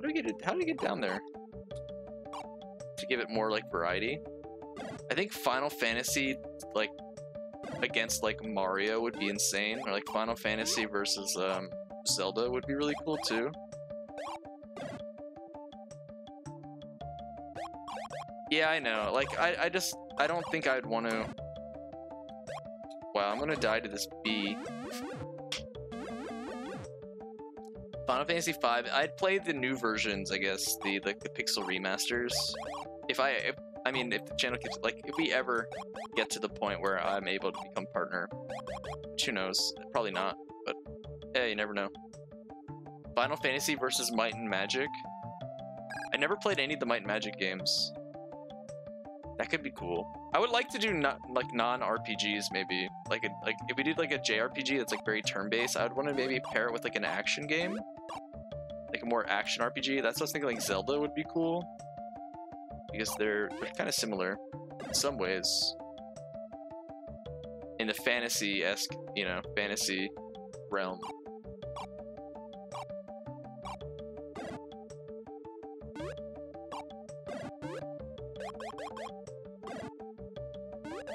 do we get it, how do we get down there? To give it more like variety. I think Final Fantasy like against like Mario would be insane, or like Final Fantasy versus, um, Zelda would be really cool too. Yeah, I know. Like, I, I just, I don't think I'd want to... Wow, I'm gonna die to this bee. Final Fantasy five, I'd play the new versions, I guess. The, like, the pixel remasters. If I, if, I mean, if the channel keeps, like, if we ever get to the point where I'm able to become partner. Which, who knows? Probably not, but... Yeah, you never know. Final Fantasy versus Might and Magic. I never played any of the Might and Magic games. That could be cool. I would like to do not like non-R P Gs maybe. Like a, like if we did like a J R P G that's like very turn-based, I would want to maybe pair it with like an action game, like a more action R P G. That's what I was thinking. Like Zelda would be cool because they're, they're kind of similar in some ways. In the fantasy-esque, you know, fantasy realm.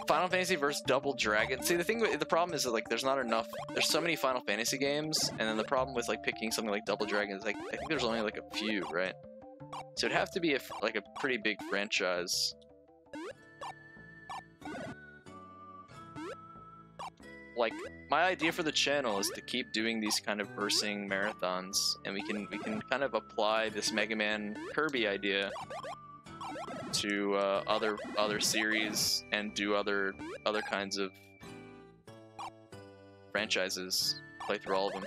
Final Fantasy versus Double Dragon. See, the thing, the problem is that like there's not enough. There's so many Final Fantasy games, and then the problem with like picking something like Double Dragon is like I think there's only like a few, right? So it'd have to be a, like a pretty big franchise. Like my idea for the channel is to keep doing these kind of versing marathons, and we can we can kind of apply this Mega Man Kirby idea to uh, other other series and do other other kinds of franchises, play through all of them.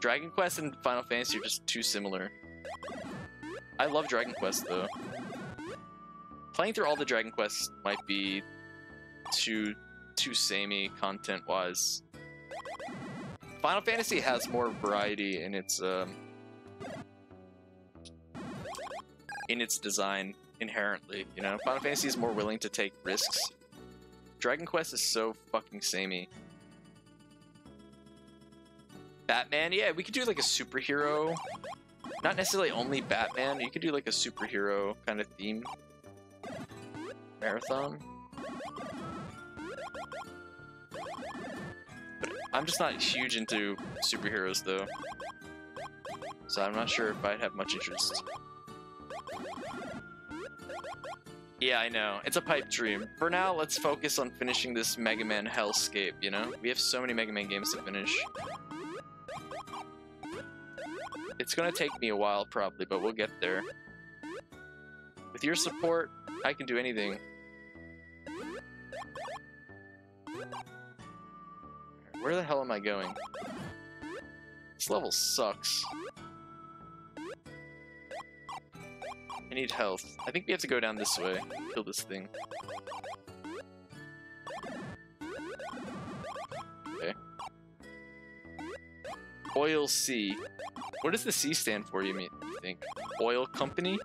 Dragon Quest and Final Fantasy are just too similar. I love Dragon Quest, though. Playing through all the Dragon Quests might be too too samey content-wise. Final Fantasy has more variety in its um, in its design inherently. You know, Final Fantasy is more willing to take risks. Dragon Quest is so fucking samey. Batman, yeah, we could do like a superhero. Not necessarily only Batman, you could do like a superhero kind of theme marathon. But I'm just not huge into superheroes though. So I'm not sure if I'd have much interest. Yeah, I know. It's a pipe dream. For now, let's focus on finishing this Mega Man hellscape, you know? We have so many Mega Man games to finish. It's gonna take me a while, probably, but we'll get there. With your support, I can do anything. Where the hell am I going? This level sucks. I need health. I think we have to go down this way. Kill this thing. Okay. Oil C. What does the C stand for, you mean, you think? Oil company?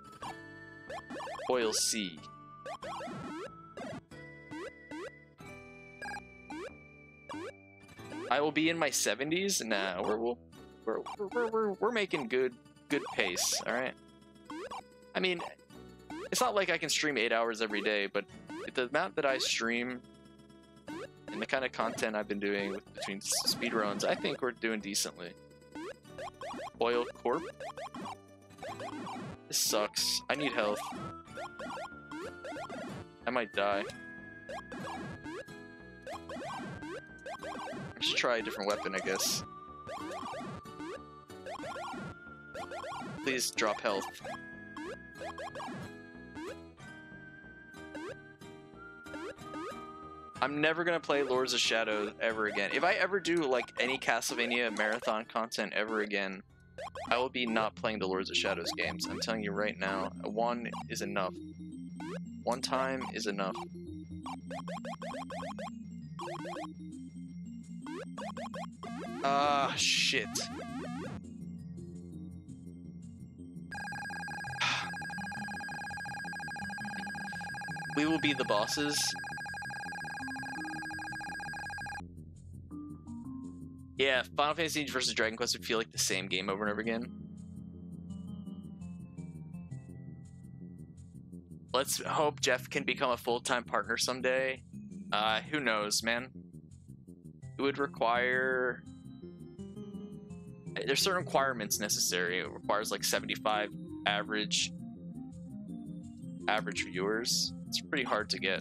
Oil C. I will be in my seventies? Nah, we're, we'll, we're, we're, we're, we're making good, good pace, alright? I mean, it's not like I can stream eight hours every day, but the amount that I stream and the kind of content I've been doing with, between speedruns, I think we're doing decently. Oil Corp? This sucks. I need health. I might die. I should try a different weapon, I guess. Please drop health. I'm never gonna play Lords of Shadow ever again. If I ever do like any Castlevania marathon content ever again, I will be not playing the Lords of Shadows games. I'm telling you right now, one is enough. One time is enough. Ah, shit. We will be the bosses. Yeah, Final Fantasy versus Dragon Quest would feel like the same game over and over again. Let's hope Jeff can become a full-time partner someday. Uh, who knows, man? It would require... There's certain requirements necessary. It requires like seventy-five average... average viewers. It's pretty hard to get.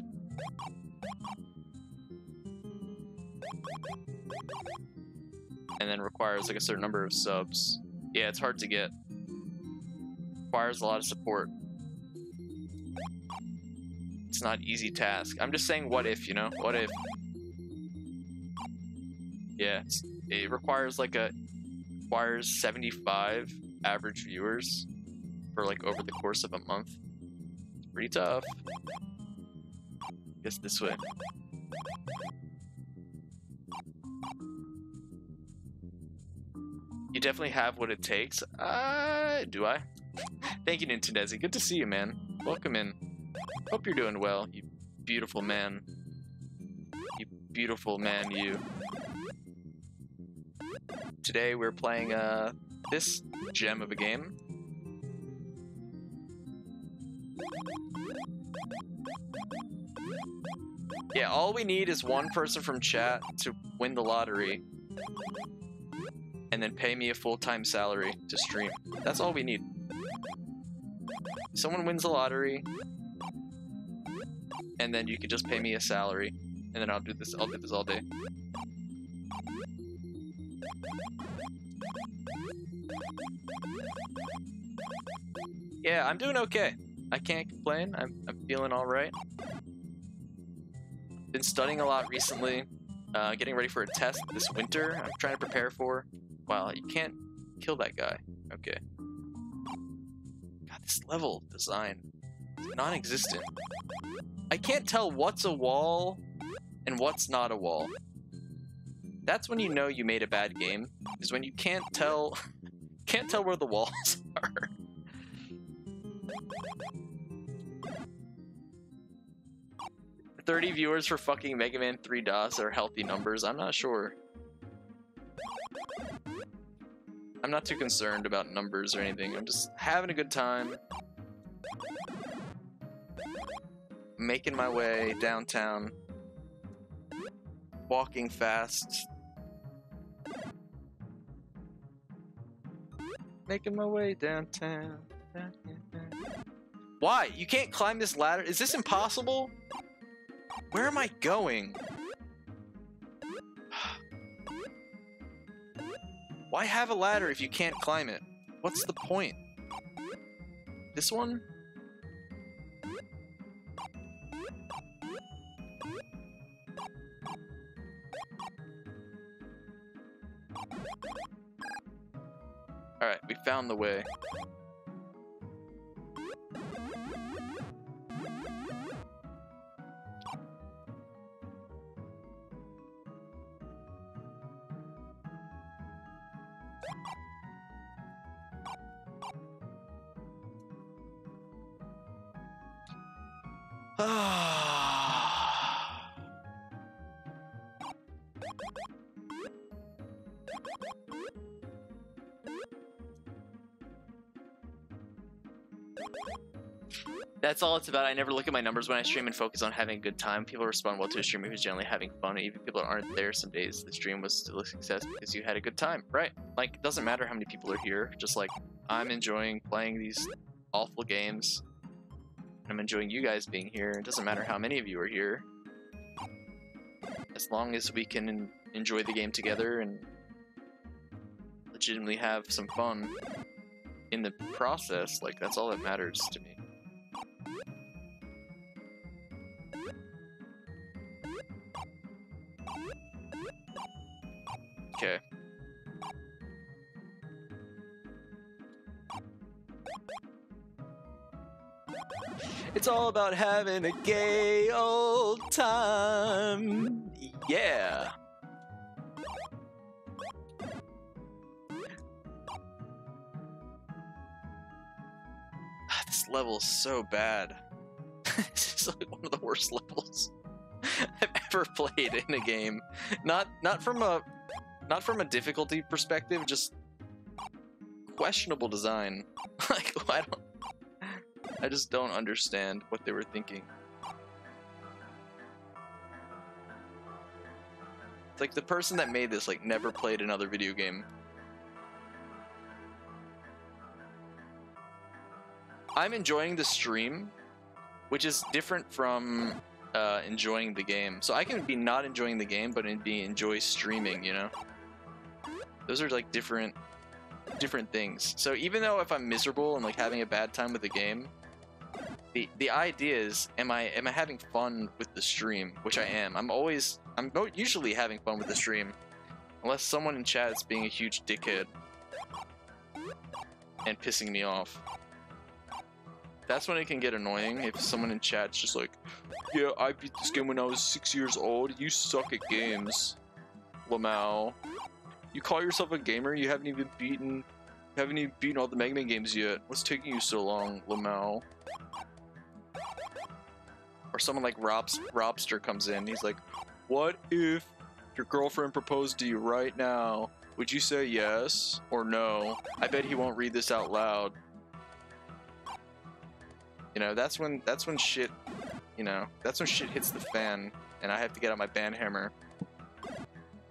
And then requires like a certain number of subs. Yeah, it's hard to get. Requires a lot of support. It's not an easy task. I'm just saying, what if, you know? What if? Yeah, it's, it requires like a requires seventy-five average viewers for like over the course of a month. It's pretty tough. Guess this way. You definitely have what it takes. Uh, do I? Thank you, Nintendezi. Good to see you, man. Welcome in. Hope you're doing well, you beautiful man. You beautiful man, you. Today we're playing uh, this gem of a game. Yeah, all we need is one person from chat to win the lottery. And then pay me a full-time salary to stream. That's all we need. Someone wins the lottery, and then you can just pay me a salary, and then I'll do this. I'll do this all day. Yeah, I'm doing okay. I can't complain. I'm I'm feeling all right. Been studying a lot recently, uh, getting ready for a test this winter. I'm trying to prepare for. Wow, you can't kill that guy. Okay. God, this level design is non-existent. I can't tell what's a wall and what's not a wall. That's when you know you made a bad game, is when you can't tell can't tell where the walls are. thirty viewers for fucking Mega Man three DOS are healthy numbers. I'm not sure. I'm not too concerned about numbers or anything. I'm just having a good time. Making my way downtown. Walking fast. Making my way downtown. Why? You can't climb this ladder? Is this impossible? Where am I going? Why have a ladder if you can't climb it? What's the point? This one? Alright, we found the way. That's all it's about. I never look at my numbers when I stream and focus on having a good time. People respond well to a streamer who's generally having fun, and even people that aren't there some days, the stream was still a success because you had a good time, right? Like, it doesn't matter how many people are here, just like, I'm enjoying playing these awful games. I'm enjoying you guys being here. It doesn't matter how many of you are here. As long as we can enjoy the game together and legitimately have some fun in the process, like, that's all that matters to me. Okay. It's all about having a gay old time. Yeah. This level is so bad. This is like one of the worst levels I've ever played in a game. Not not from a not from a difficulty perspective, just questionable design. Like, I don't I just don't understand what they were thinking. It's like the person that made this, like, never played another video game. I'm enjoying the stream, which is different from uh, enjoying the game. So I can be not enjoying the game, but be enjoy streaming, you know? Those are, like, different, different things. So even though if I'm miserable and, like, having a bad time with the game, The, the idea is, am I am I having fun with the stream? Which I am. I'm always, I'm usually having fun with the stream. Unless someone in chat is being a huge dickhead and pissing me off. That's when it can get annoying, if someone in chat's just like, yeah, I beat this game when I was six years old, you suck at games, LMAO. You call yourself a gamer? You haven't even beaten, you haven't even beaten all the Mega Man games yet. What's taking you so long, LMAO? Or someone like Robs Robster comes in, he's like, what if your girlfriend proposed to you right now? Would you say yes or no? I bet he won't read this out loud. You know, that's when that's when shit you know, that's when shit hits the fan and I have to get out my banhammer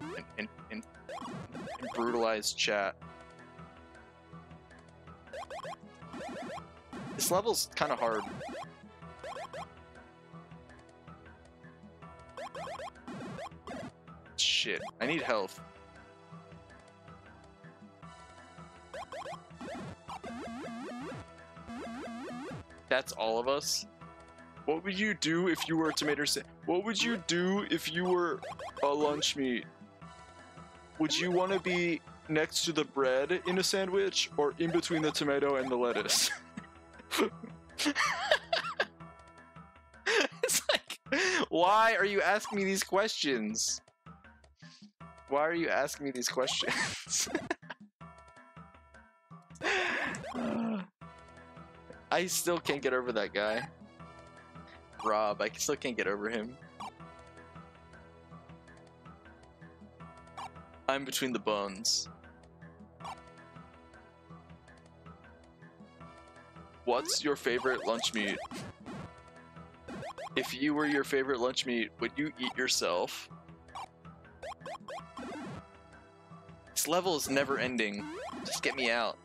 and, and, and, and brutalize chat. This level's kinda hard. Shit, I need health. That's all of us? What would you do if you were a tomato sa- What would you do if you were a lunch meat? Would you want to be next to the bread in a sandwich or in between the tomato and the lettuce? It's like, why are you asking me these questions? Why are you asking me these questions? uh, I still can't get over that guy. Rob, I still can't get over him. I'm between the bones. What's your favorite lunch meat? If you were your favorite lunch meat, would you eat yourself? This level is never ending. Just get me out.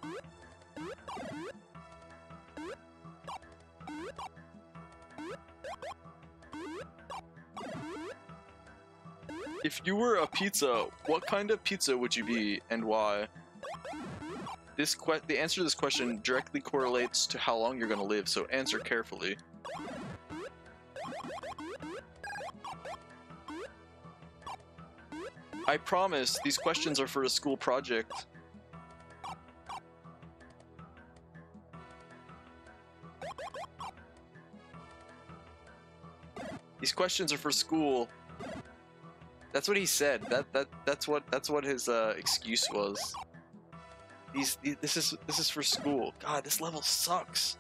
If you were a pizza, what kind of pizza would you be and why? This que- the answer to this question directly correlates to how long you're going to live, so answer carefully. I promise, these questions are for a school project. These questions are for school. That's what he said. That that that's what that's what his uh, excuse was. These, these this is this is for school. God, this level sucks.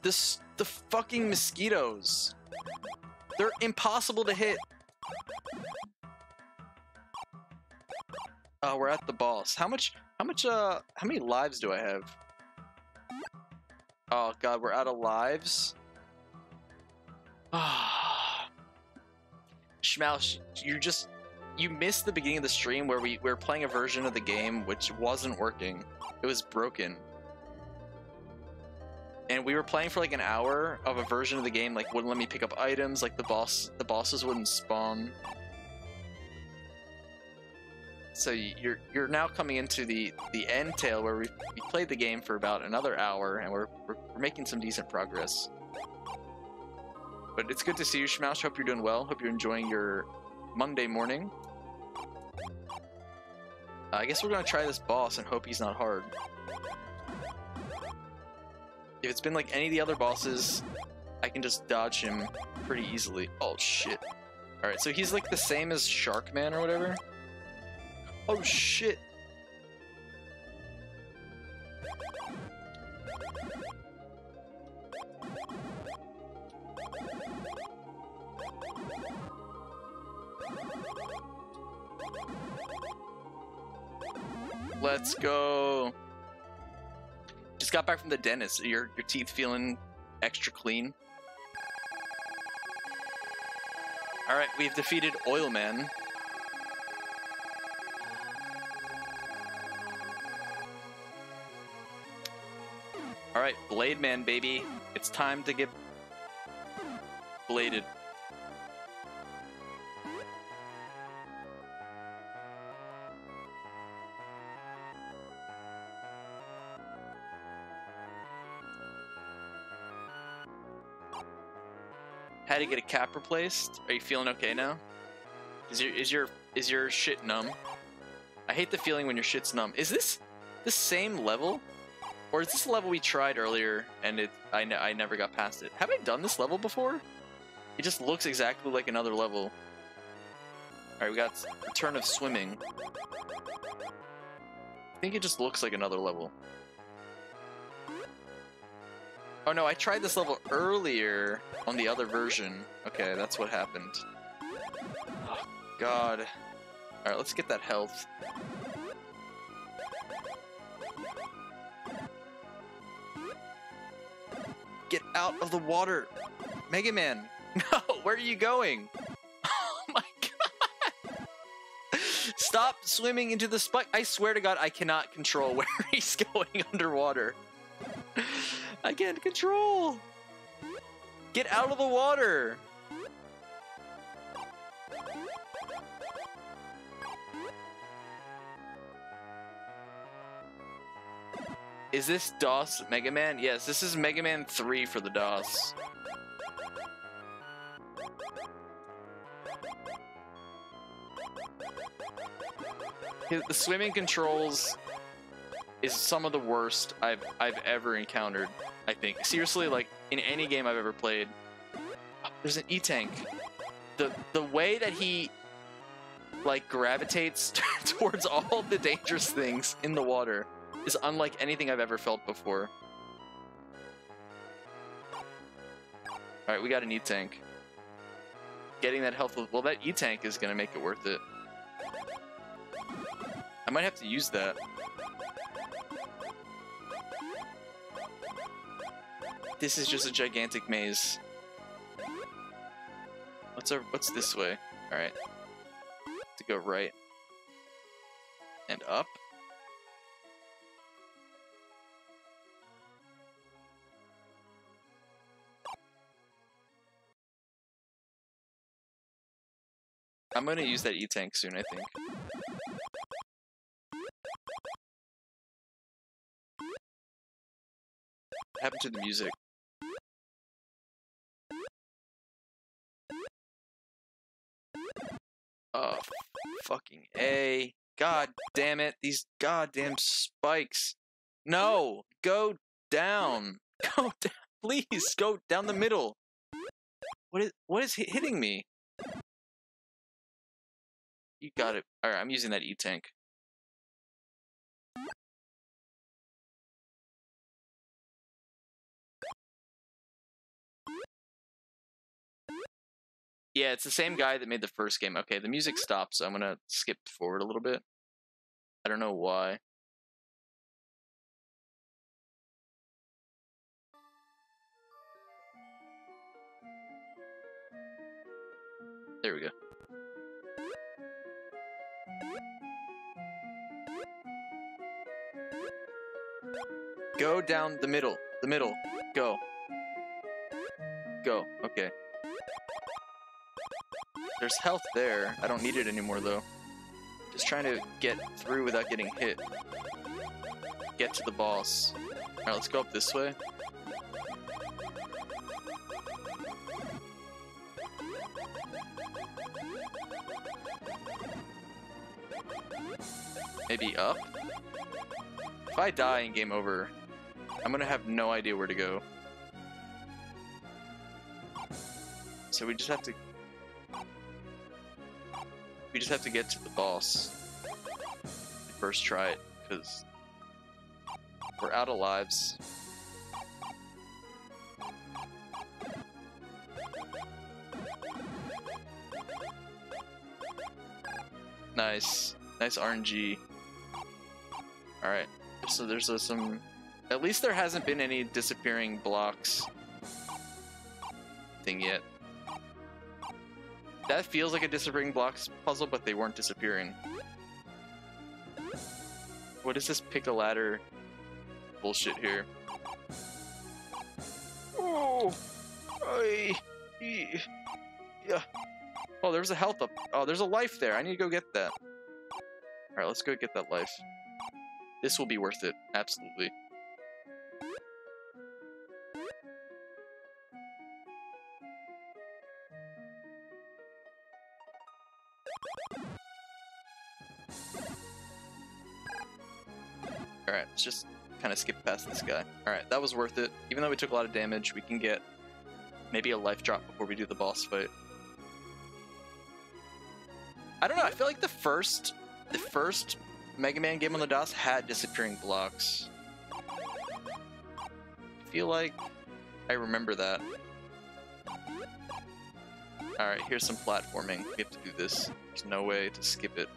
This the fucking mosquitoes. They're impossible to hit. Oh, we're at the boss. How much, how much, uh, how many lives do I have? Oh God, we're out of lives. Ah, Schmoush, you just, you missed the beginning of the stream where we, we were playing a version of the game which wasn't working. It was broken. And we were playing for like an hour of a version of the game, like wouldn't let me pick up items, like the boss, the bosses wouldn't spawn. So you're you're now coming into the the end tail where we, we played the game for about another hour, and we're, we're we're making some decent progress. But it's good to see you, Schmoush. Hope you're doing well. Hope you're enjoying your Monday morning. Uh, I guess we're gonna try this boss and hope he's not hard. If it's been like any of the other bosses, I can just dodge him pretty easily. Oh, shit. Alright, so he's like the same as Shark Man or whatever. Oh, shit. Let's go. Just got back from the dentist. Are your your teeth feeling extra clean? All right, we've defeated Oil Man. All right, Blade Man, baby. It's time to get bladed. To get a cap replaced. Are you feeling okay now? Is your is your is your shit numb? I hate the feeling when your shit's numb. Is this the same level, or is this the level we tried earlier and it I ne I never got past it? Have I done this level before? It just looks exactly like another level. All right, we got Return of Swimming. I think it just looks like another level. Oh no, I tried this level earlier on the other version. Okay, that's what happened. Oh, God. Alright, let's get that health. Get out of the water! Mega Man! No, where are you going? Oh my God! Stop swimming into the spike! I swear to God, I cannot control where he's going underwater. I can't control! Get out of the water! Is this DOS Mega Man? Yes, this is Mega Man three for the DOS. The swimming controls is some of the worst I've I've ever encountered, I think. Seriously, like in any game I've ever played. There's an E-Tank. The the way that he like gravitates towards all the dangerous things in the water is unlike anything I've ever felt before. Alright, we got an E-Tank. Getting that health, well, that E-Tank is gonna make it worth it. I might have to use that. This is just a gigantic maze. What's our, what's this way? Alright. To go right. And up. I'm gonna use that E-Tank soon, I think. What happened to the music? Oh, fucking A. God damn it. These goddamn spikes. No! Go down. Go down. Please, go down the middle. What is, what is hitting me? You got it. Alright, I'm using that E-Tank. Yeah, it's the same guy that made the first game. Okay, the music stopped, so I'm gonna skip forward a little bit. I don't know why. There we go. Go down the middle. The middle. Go. Go. Okay. There's health there. I don't need it anymore, though. Just trying to get through without getting hit. Get to the boss. Alright, let's go up this way. Maybe up? If I die in game over, I'm gonna have no idea where to go. So we just have to... We just have to get to the boss. First try it, because we're out of lives. Nice. Nice R N G. Alright, so there's uh, some... At least there hasn't been any disappearing blocks thing yet. That feels like a disappearing blocks puzzle, but they weren't disappearing. What is this pick-a-ladder bullshit here? Oh, I, yeah. Oh, there's a health up. Oh, there's a life there. I need to go get that. All right, let's go get that life. This will be worth it, absolutely. Alright, let's just kind of skip past this guy. Alright, that was worth it. Even though we took a lot of damage, we can get maybe a life drop before we do the boss fight. I don't know, I feel like the first the first Mega Man game on the DOS had disappearing blocks. I feel like I remember that. Alright, here's some platforming. We have to do this. There's no way to skip it.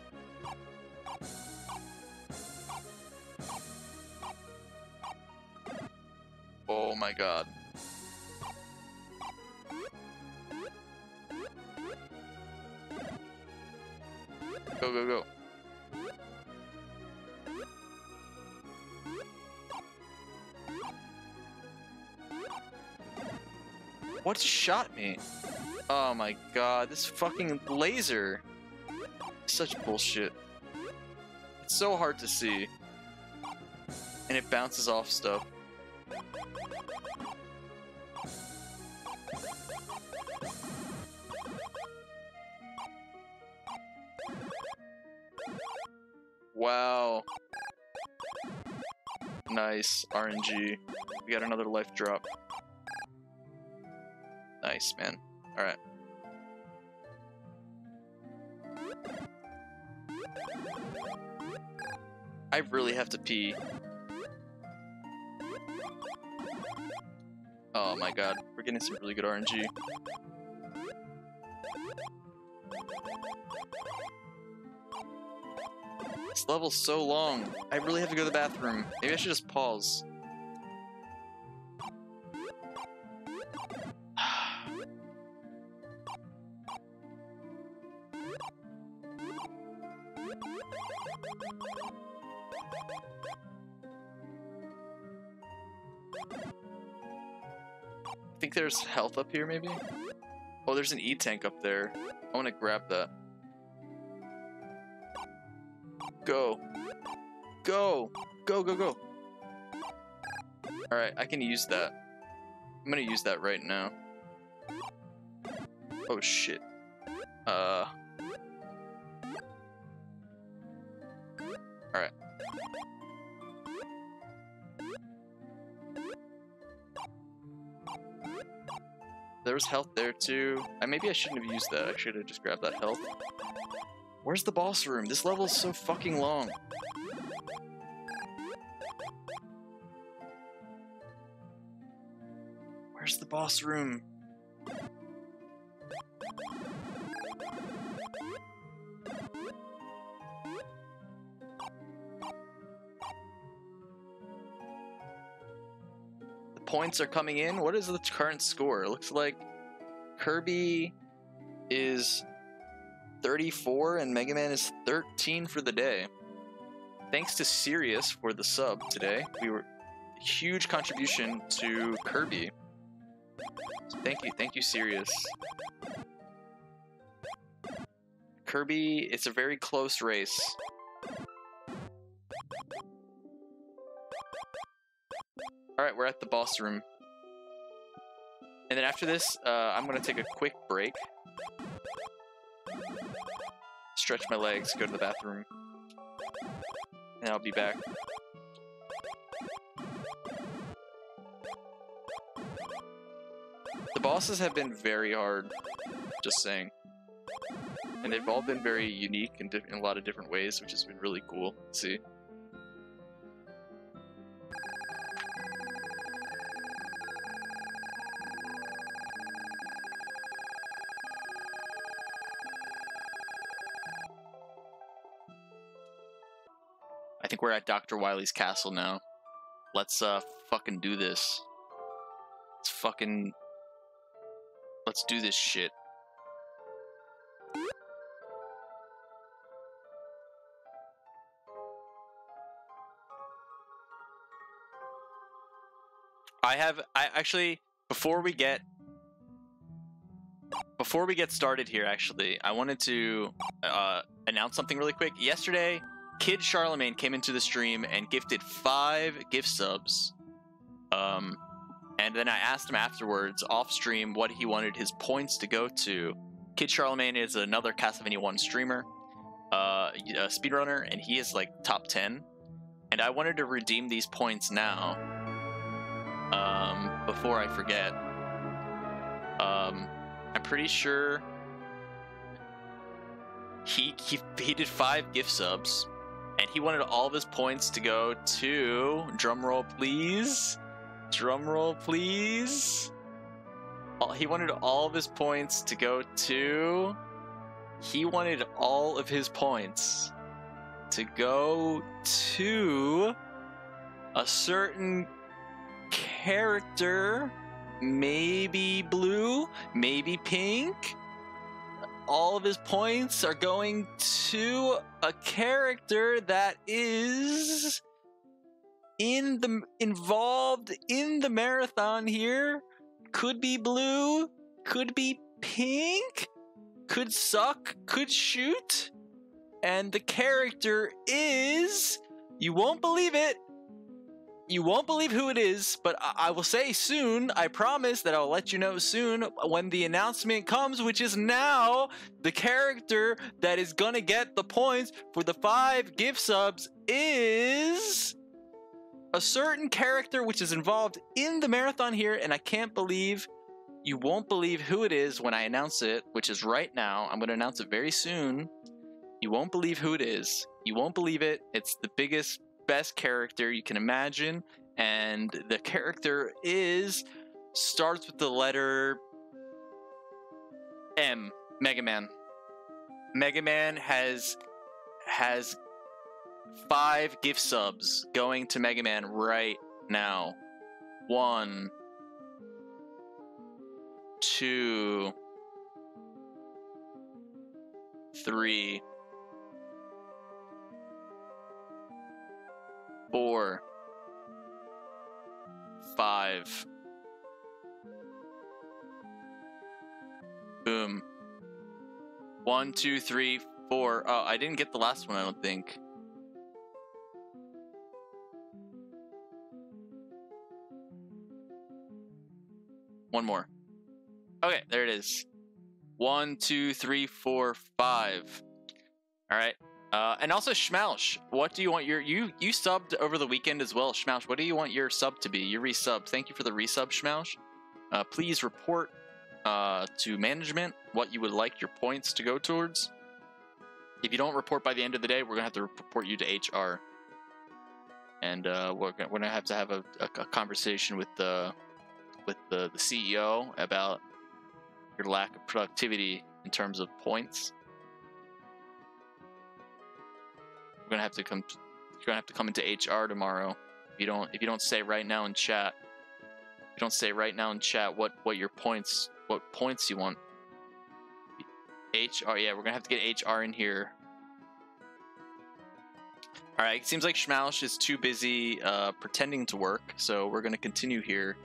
Oh my god. Go, go, go. What shot me? Oh my god, this fucking laser. Such bullshit. It's so hard to see. and it bounces off stuff. Wow. Nice, R N G. We got another life drop. Nice, man. Alright. I really have to pee. Oh my god, we're getting some really good R N G. This level's so long. I really have to go to the bathroom. Maybe I should just pause. I think there's health up here, maybe? Oh, there's an E-tank up there. I want to grab that. Go. Go. Go, go, go. Alright, I can use that. I'm going to use that right now. Oh, shit. Uh... Alright. There was health there too. I, maybe I shouldn't have used that. I should have just grabbed that health. Where's the boss room? This level is so fucking long. Where's the boss room? Points are coming in. What is the current score? It looks like Kirby is thirty-four and Mega Man is thirteen for the day. Thanks to Sirius for the sub today. We were huge contribution to Kirby. So thank you, thank you, Sirius. Kirby, it's a very close race. Alright, we're at the boss room. And then after this, uh, I'm going to take a quick break. Stretch my legs, go to the bathroom. And I'll be back. The bosses have been very hard, just saying. And they've all been very unique in, in a lot of different ways, which has been really cool to see. We're at Doctor Wily's castle now. Let's uh fucking do this. Let's fucking let's do this shit. I have I actually before we get before we get started here actually, I wanted to uh announce something really quick. Yesterday Kid Charlemagne came into the stream and gifted five gift subs. Um, and then I asked him afterwards, off stream, what he wanted his points to go to. Kid Charlemagne is another Castlevania one streamer, uh, a speedrunner, and he is like top ten. And I wanted to redeem these points now, um, before I forget. Um, I'm pretty sure he, he, he did five gift subs. And he wanted all of his points to go to, drumroll please, drumroll please. All, he wanted all of his points to go to, he wanted all of his points to go to a certain character, maybe blue, maybe pink. All of his points are going to a character that is in the involved in the marathon here. Could be blue, could be pink, could suck, could shoot. And the character is, you won't believe it, You won't believe who it is, but I, I will say soon. I promise that I'll let you know soon when the announcement comes, which is now. The character that is gonna get the points for the five gift subs is a certain character which is involved in the marathon here, and I can't believe you won't believe who it is when I announce it, which is right now. I'm gonna announce it very soon. You won't believe who it is. You won't believe it. It's the biggest, best character you can imagine, and the character is starts with the letter M. Mega Man. Mega Man has has five gift subs going to Mega Man right now. One, two, three, four, five. Boom. One, two, three, four. Oh, I didn't get the last one, I don't think. One more. Okay, there it is. One, two, three, four, five. All right. Uh, and also, Schmalsh, what do you want your... You you subbed over the weekend as well, Schmalsh. What do you want your sub to be? You resubbed. Thank you for the resub, Schmalsh. Uh, please report uh, to management what you would like your points to go towards. If you don't report by the end of the day, we're going to have to report you to H R. And uh, we're going to have to have a, a, a conversation with, the, with the, the C E O about your lack of productivity in terms of points. Gonna have to come you're gonna have to come into H R tomorrow. If you don't if you don't say right now in chat if you don't say right now in chat what what your points what points you want. H R, yeah, we're gonna have to get H R in here. All right, it seems like Schmalsh is too busy uh pretending to work, so we're gonna continue here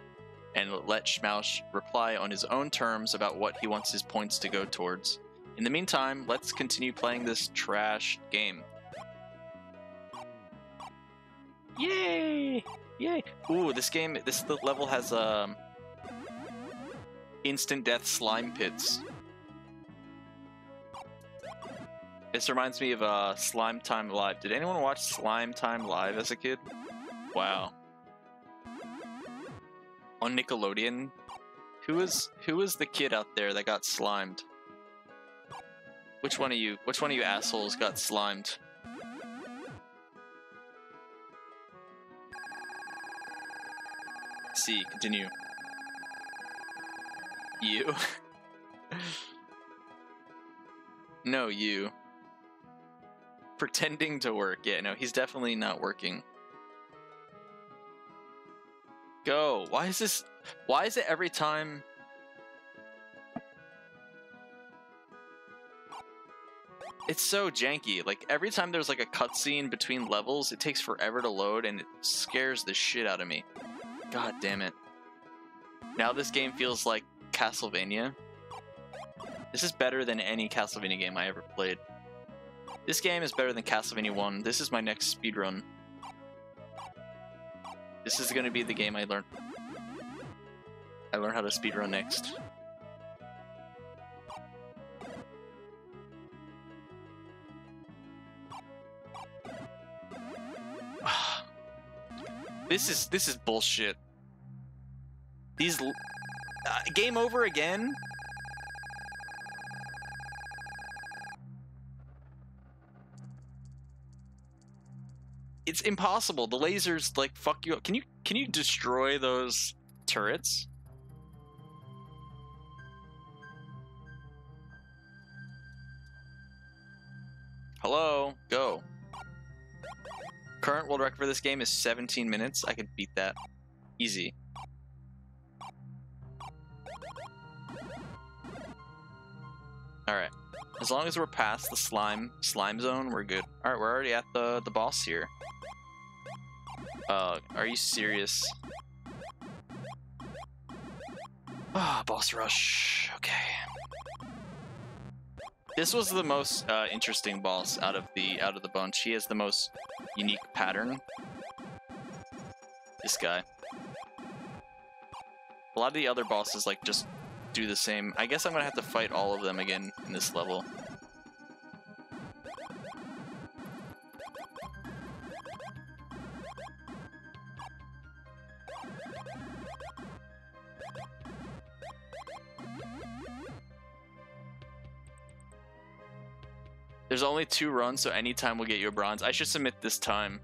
and let Schmalsh reply on his own terms about what he wants his points to go towards. In the meantime, let's continue playing this trash game. Yay! Yay! Ooh, this game, this the level has um instant death slime pits. This reminds me of uh Slime Time Live. Did anyone watch Slime Time Live as a kid? Wow. On Nickelodeon, who was who was the kid out there that got slimed? Which one of you? Which one of you assholes got slimed? See, continue. You. No, you. Pretending to work. Yeah, no, he's definitely not working. Go. Why is this... Why is it every time... It's so janky. Like, every time there's, like, a cutscene between levels, it takes forever to load, and it scares the shit out of me. God damn it. Now this game feels like Castlevania. This is better than any Castlevania game I ever played. This game is better than Castlevania one. This is my next speedrun. This is going to be the game I learn. I learn how to speedrun next. This is this is bullshit. These l uh, game over again. It's impossible. The lasers like fuck you up. Can you can you destroy those turrets? Hello, go. Current world record for this game is seventeen minutes. I could beat that. Easy. Alright. As long as we're past the slime slime zone, we're good. Alright, we're already at the, the boss here. Uh, are you serious? Ah, boss rush. Okay. This was the most uh, interesting boss out of the out of the bunch. He has the most unique pattern. This guy. A lot of the other bosses, like, just do the same. I guess I'm gonna have to fight all of them again in this level. There's only two runs, so anytime we'll get you a bronze. I should submit this time.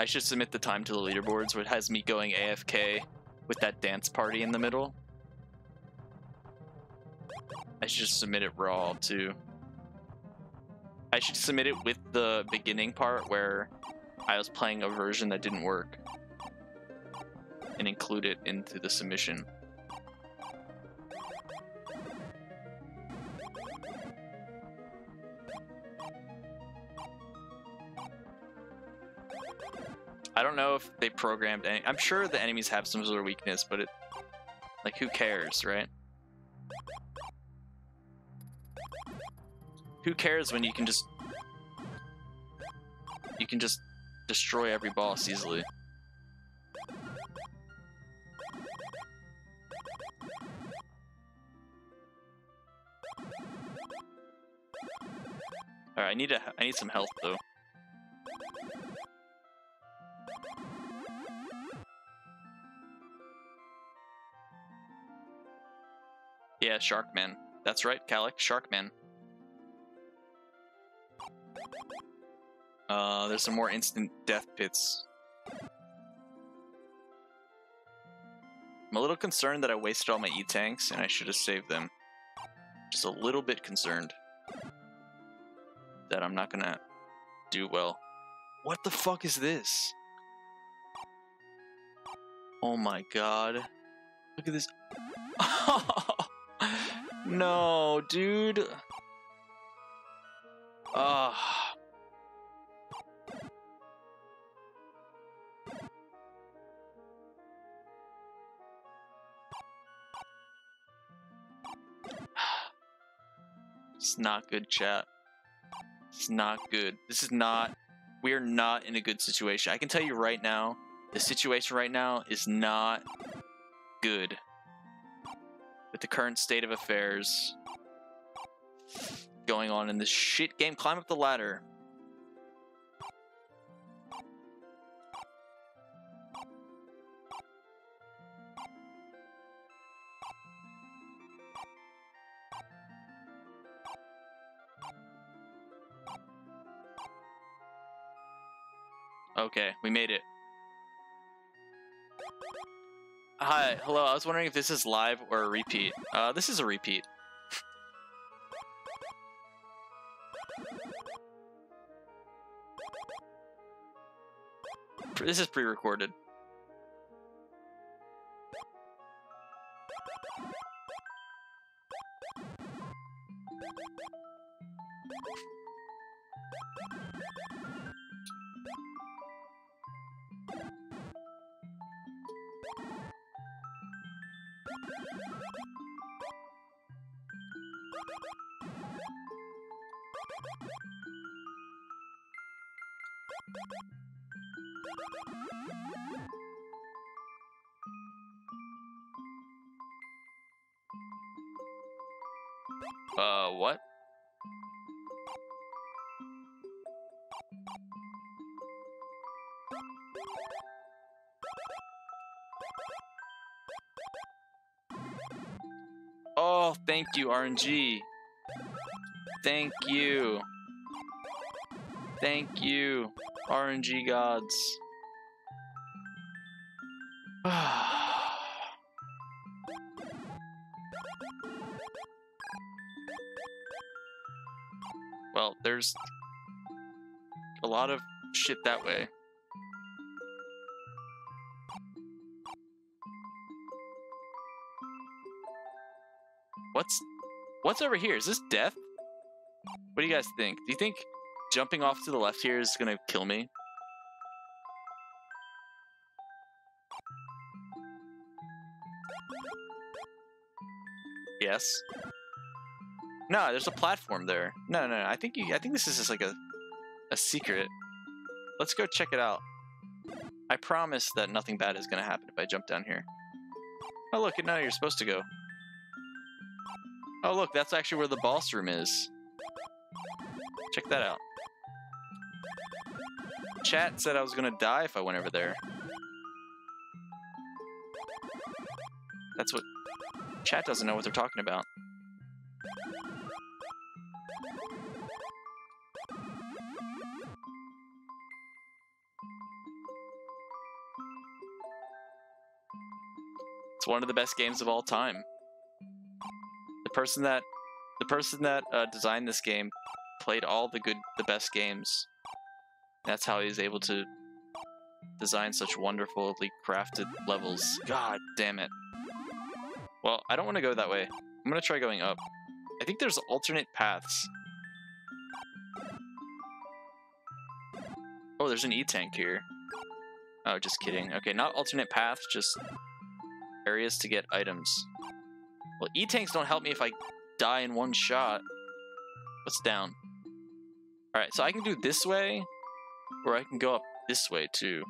I should submit the time to the leaderboards, which has me going A F K with that dance party in the middle. I should just submit it raw, too. I should submit it with the beginning part where I was playing a version that didn't work and include it into the submission. I don't know if they programmed any... I'm sure the enemies have some sort of weakness, but it... Like, who cares, right? Who cares when you can just... You can just destroy every boss easily. Alright, I need a, I need some health, though. Yeah, Sharkman. That's right, Kalik. Sharkman. Uh, there's some more instant death pits. I'm a little concerned that I wasted all my E-tanks and I should have saved them. Just a little bit concerned that I'm not gonna do well. What the fuck is this? Oh my god. Look at this. No, dude. Ugh. It's not good, chat. It's not good. This is not... We are not in a good situation. I can tell you right now, the situation right now is not good. With the current state of affairs going on in this shit game. Climb up the ladder. Okay, we made it. Hi, hello, I was wondering if this is live or a repeat. Uh, this is a repeat. This is pre-recorded. Uh, what? Oh, thank you, R N G. Thank you. Thank you, R N G gods. Well, there's a lot of shit that way. What's what's over here? Is this death? What do you guys think? Do you think jumping off to the left here is gonna kill me? Yes. No, there's a platform there. No, no, no. I think you. I think this is just like a, a secret. Let's go check it out. I promise that nothing bad is going to happen if I jump down here. Oh, look, now you're supposed to go. Oh, look, that's actually where the boss room is. Check that out. Chat said I was going to die if I went over there. That's what... Chat doesn't know what they're talking about. It's one of the best games of all time. The person that the person that uh, designed this game played all the good, the best games. That's how he was able to design such wonderfully crafted levels. God damn it! Well, I don't want to go that way. I'm gonna try going up. I think there's alternate paths. Oh, there's an E-tank here. Oh, just kidding. Okay, not alternate paths, just areas to get items. Well, E-tanks don't help me if I die in one shot. What's down? Alright, so I can do this way, or I can go up this way too.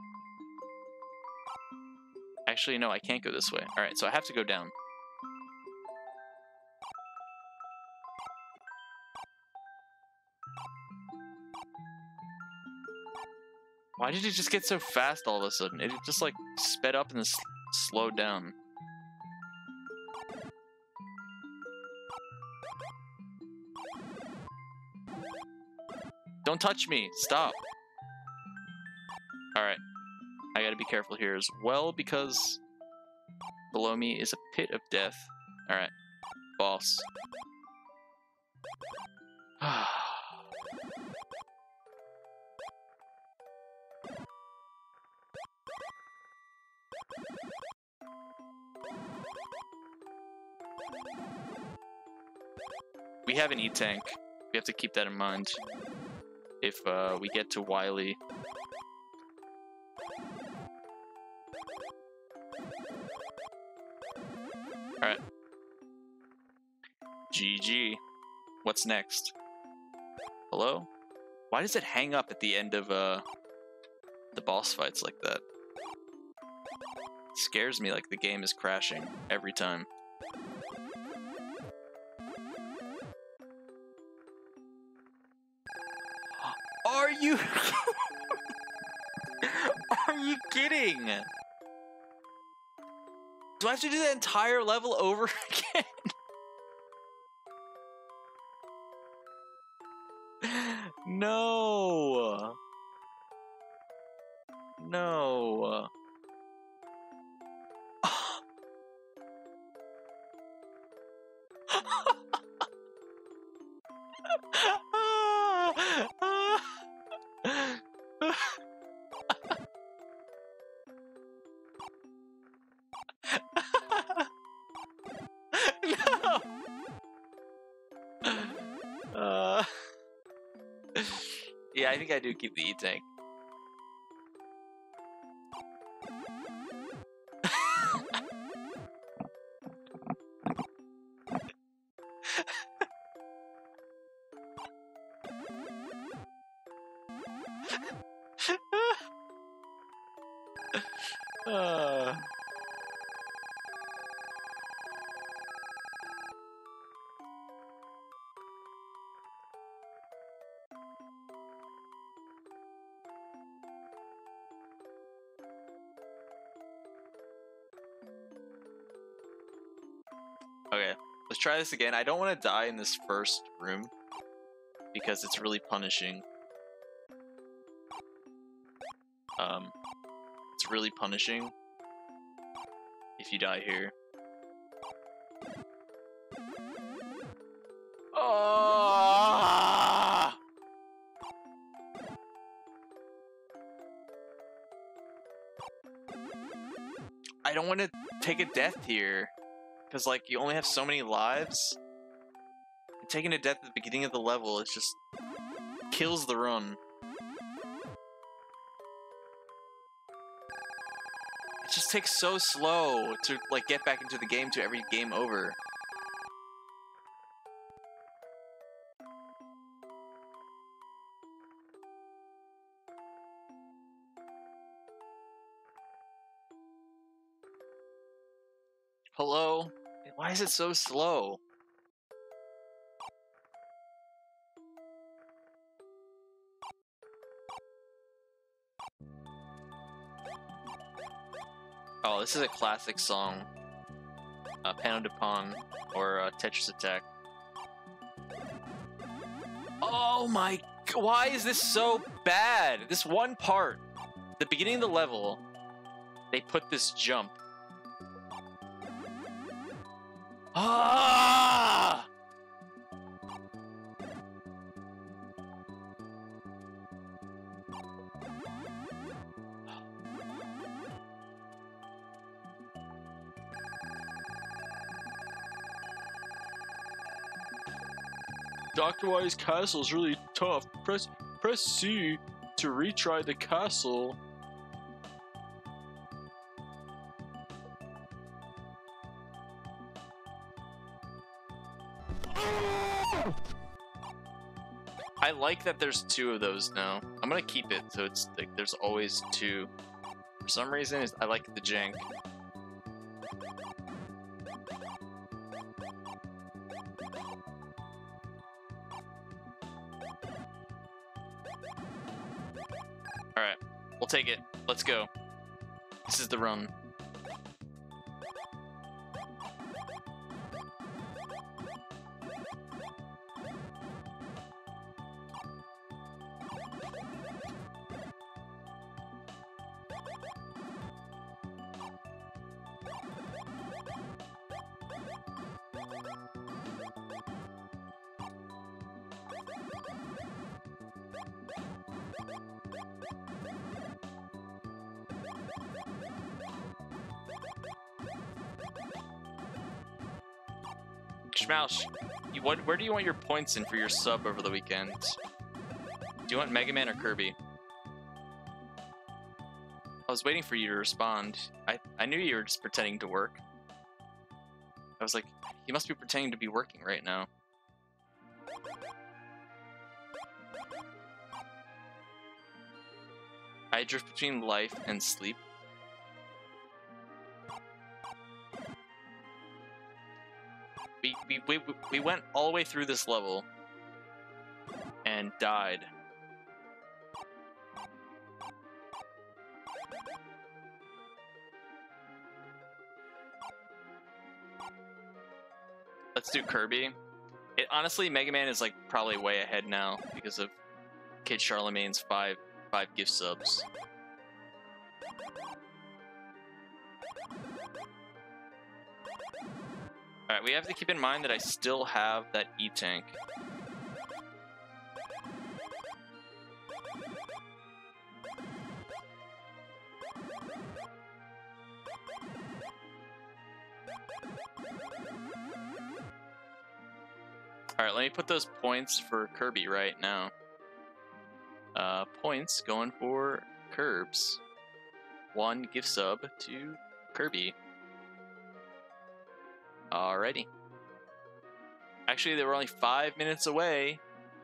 Actually, no, I can't go this way. Alright, so I have to go down. Why did it just get so fast all of a sudden? It just like sped up and then slowed down. Don't touch me! Stop! Alright. I gotta be careful here as well because below me is a pit of death. Alright. Boss. We have an E-tank. We have to keep that in mind. If uh, we get to Wily. Alright. G G. What's next? Hello? Why does it hang up at the end of uh, the boss fights like that? It scares me like the game is crashing every time. Are you... Are you kidding? Do I have to do that entire level over again? No. No. I think I do keep the E-tank. uh. Try this again. I don't want to die in this first room because it's really punishing. Um, it's really punishing if you die here. Oh! I don't want to take a death here. Because, like, you only have so many lives. And taking a death at the beginning of the level, it just kills the run. It just takes so slow to, like, get back into the game to every game over. Hello? Why is it so slow? Oh, this is a classic song. Uh, Pano de Pon or uh, Tetris Attack. Oh my, why is this so bad? This one part, the beginning of the level, they put this jump. Ah! Doctor Y's castle is really tough. Press press C to retry the castle. I like that there's two of those now. I'm gonna keep it so it's like there's always two. For some reason, it's, I like the jank. Alright, we'll take it. Let's go. This is the run. Schmoush, you, what, where do you want your points in for your sub over the weekend? Do you want Mega Man or Kirby? I was waiting for you to respond. I, I knew you were just pretending to work. I was like, you must be pretending to be working right now. I drift between life and sleep. We, we, we, we went all the way through this level and died. Let's do Kirby. It honestly, Mega Man is like probably way ahead now because of Kid Charlemagne's five five gift subs. All right, we have to keep in mind that I still have that E-Tank. All right, let me put those points for Kirby right now. Uh, points going for Curbs. One gift sub to Kirby. Alrighty. Actually, they were only five minutes away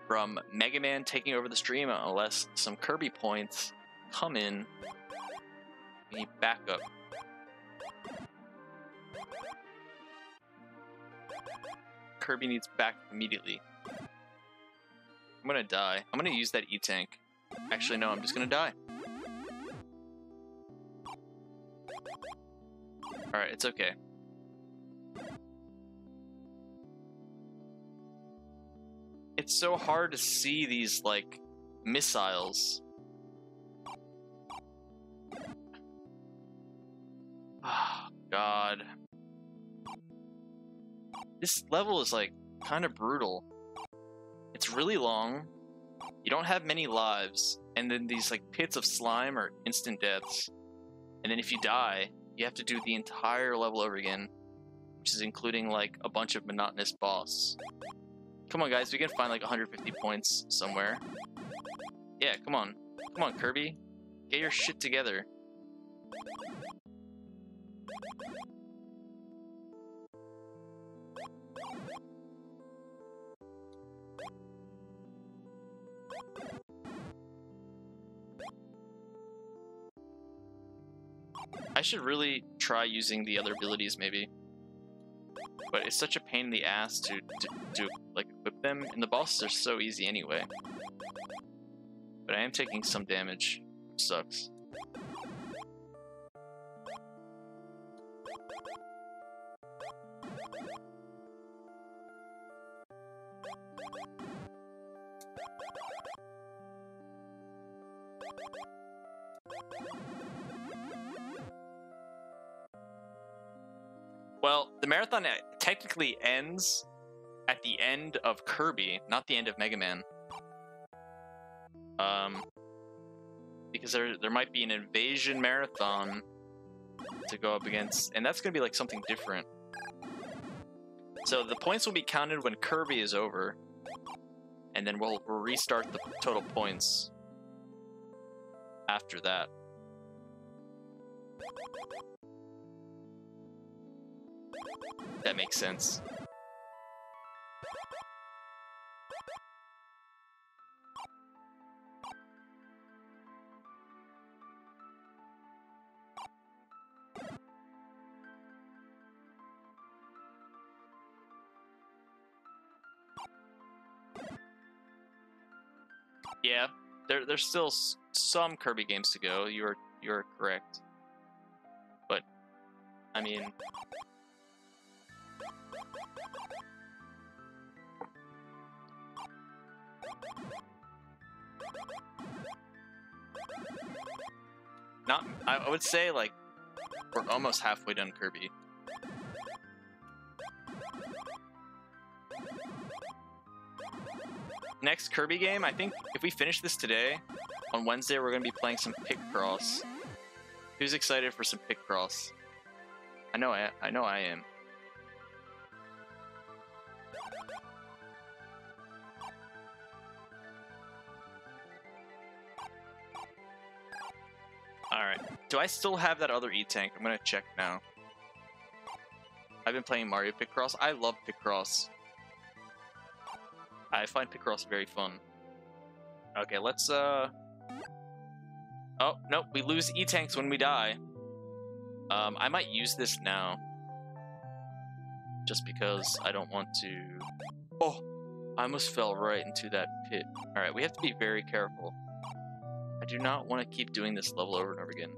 from Mega Man taking over the stream unless some Kirby points come in. We need backup. Kirby needs backup immediately. I'm gonna die. I'm gonna use that E-Tank. Actually, no, I'm just gonna die. Alright, it's okay. It's so hard to see these, like, missiles. Oh, God. This level is, like, kind of brutal. It's really long. You don't have many lives. And then these, like, pits of slime are instant deaths. And then if you die, you have to do the entire level over again. Which is including, like, a bunch of monotonous boss. Come on, guys, we can find like one hundred fifty points somewhere. Yeah, come on. Come on, Kirby. Get your shit together. I should really try using the other abilities, maybe. but it's such a pain in the ass to, to, to like equip them, and the bosses are so easy anyway. But I am taking some damage, which sucks. Well, the marathon technically ends at the end of Kirby, not the end of Mega Man. Um, because there there might be an invasion marathon to go up against, and that's going to be like something different. So the points will be counted when Kirby is over, and then we'll restart the total points after that. That makes sense. Yeah, there, there's still s some Kirby games to go. You're you're correct, but I mean. Not, I would say, like, we're almost halfway done Kirby. Next Kirby game, I think if we finish this today, on Wednesday we're going to be playing some Pick Cross. Who's excited for some Pick Cross? I know I, I know I am. Alright. Do I still have that other E-Tank? I'm gonna check now. I've been playing Mario Picross. I love Picross. I find Picross very fun. Okay, let's, uh... Oh, nope. We lose E-Tanks when we die. Um, I might use this now. Just because I don't want to... Oh! I almost fell right into that pit. Alright, we have to be very careful. I do not want to keep doing this level over and over again.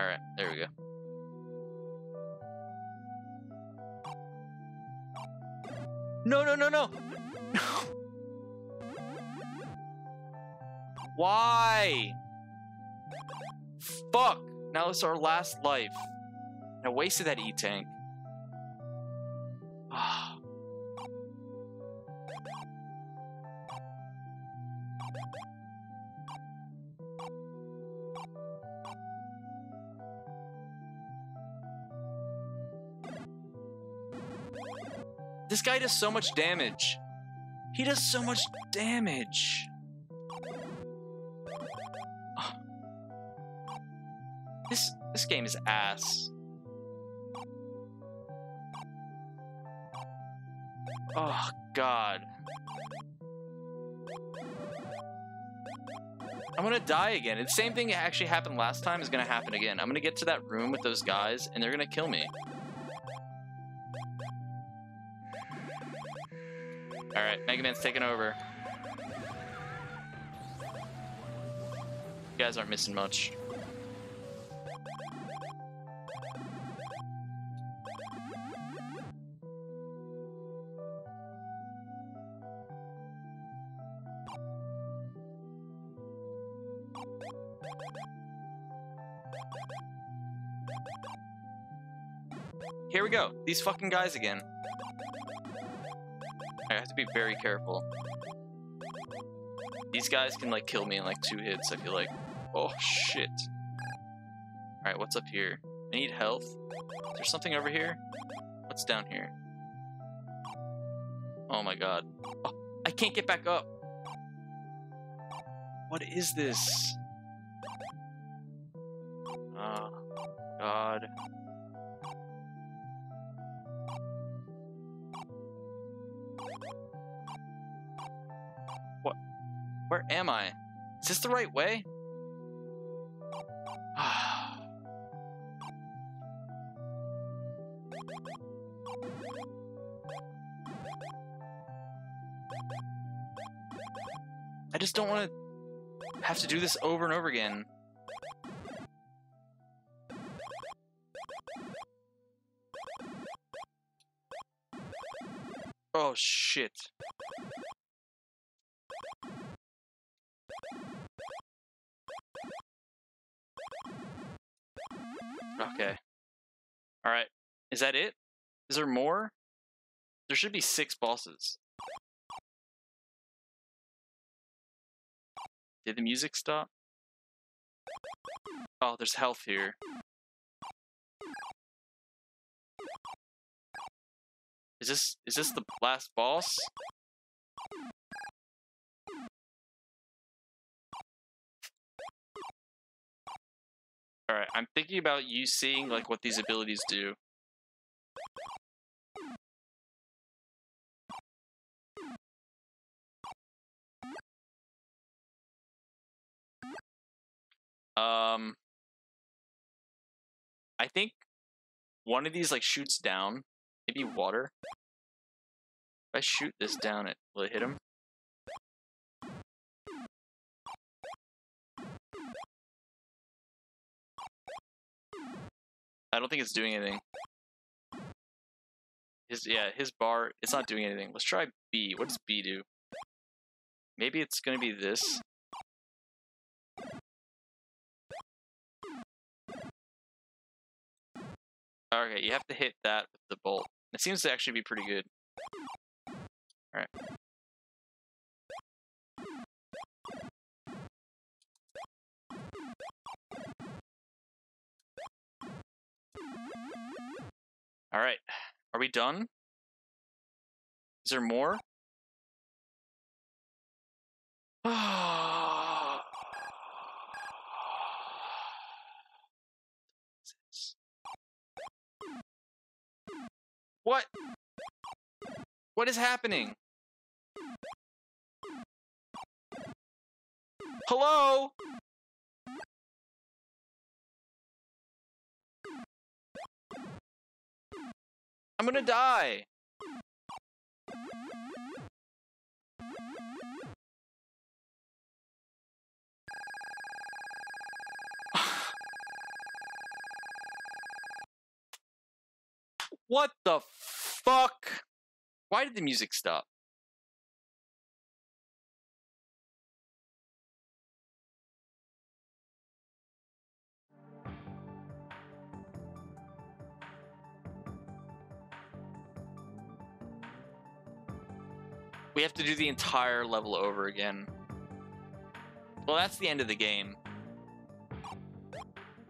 Alright, there we go. No, no, no, no! No! Why? Fuck! Now it's our last life. I wasted that E-Tank. Ah. This guy does so much damage. He does so much damage. Oh. This this game is ass. Oh God. I'm gonna die again. The same thing that actually happened last time is gonna happen again. I'm gonna get to that room with those guys and they're gonna kill me. Alright, Mega Man's taking over. You guys aren't missing much. Here we go. These fucking guys again. I have to be very careful. These guys can like kill me in like two hits, I feel like. Oh shit. Alright, what's up here? I need health. Is there something over here? What's down here? Oh my god. Oh, I can't get back up. What is this? Oh god. Where am I? Is this the right way? I just don't want to have to do this over and over again. Oh, shit. Okay. Alright. Is that it? Is there more? There should be six bosses. Did the music stop? Oh, there's health here. Is this, is this the last boss? Alright, I'm thinking about you seeing, like, what these abilities do. Um... I think one of these, like, shoots down. Maybe water. If I shoot this down, it will it hit him? I don't think it's doing anything. His yeah, his bar, it's not doing anything. Let's try B. What does B do? Maybe it's gonna be this. Okay, you have to hit that with the bolt. It seems to actually be pretty good. Alright. Alright. Are we done? Is there more? What? What is happening? Hello? I'm gonna die. What the fuck? Why did the music stop? We have to do the entire level over again. Well, that's the end of the game.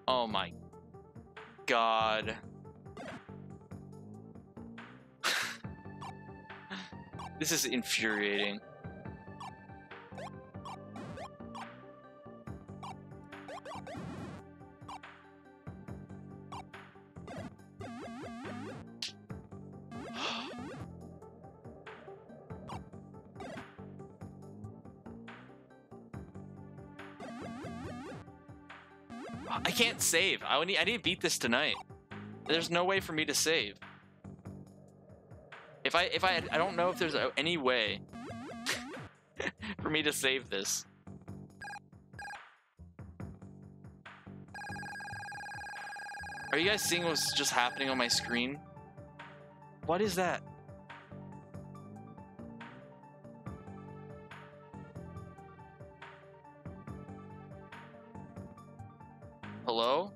Oh my god. This is infuriating. I can't save. I need, I need to beat this tonight. There's no way for me to save. If I if I had, I don't know if there's any way for me to save this. Are you guys seeing what's just happening on my screen? What is that? Hello?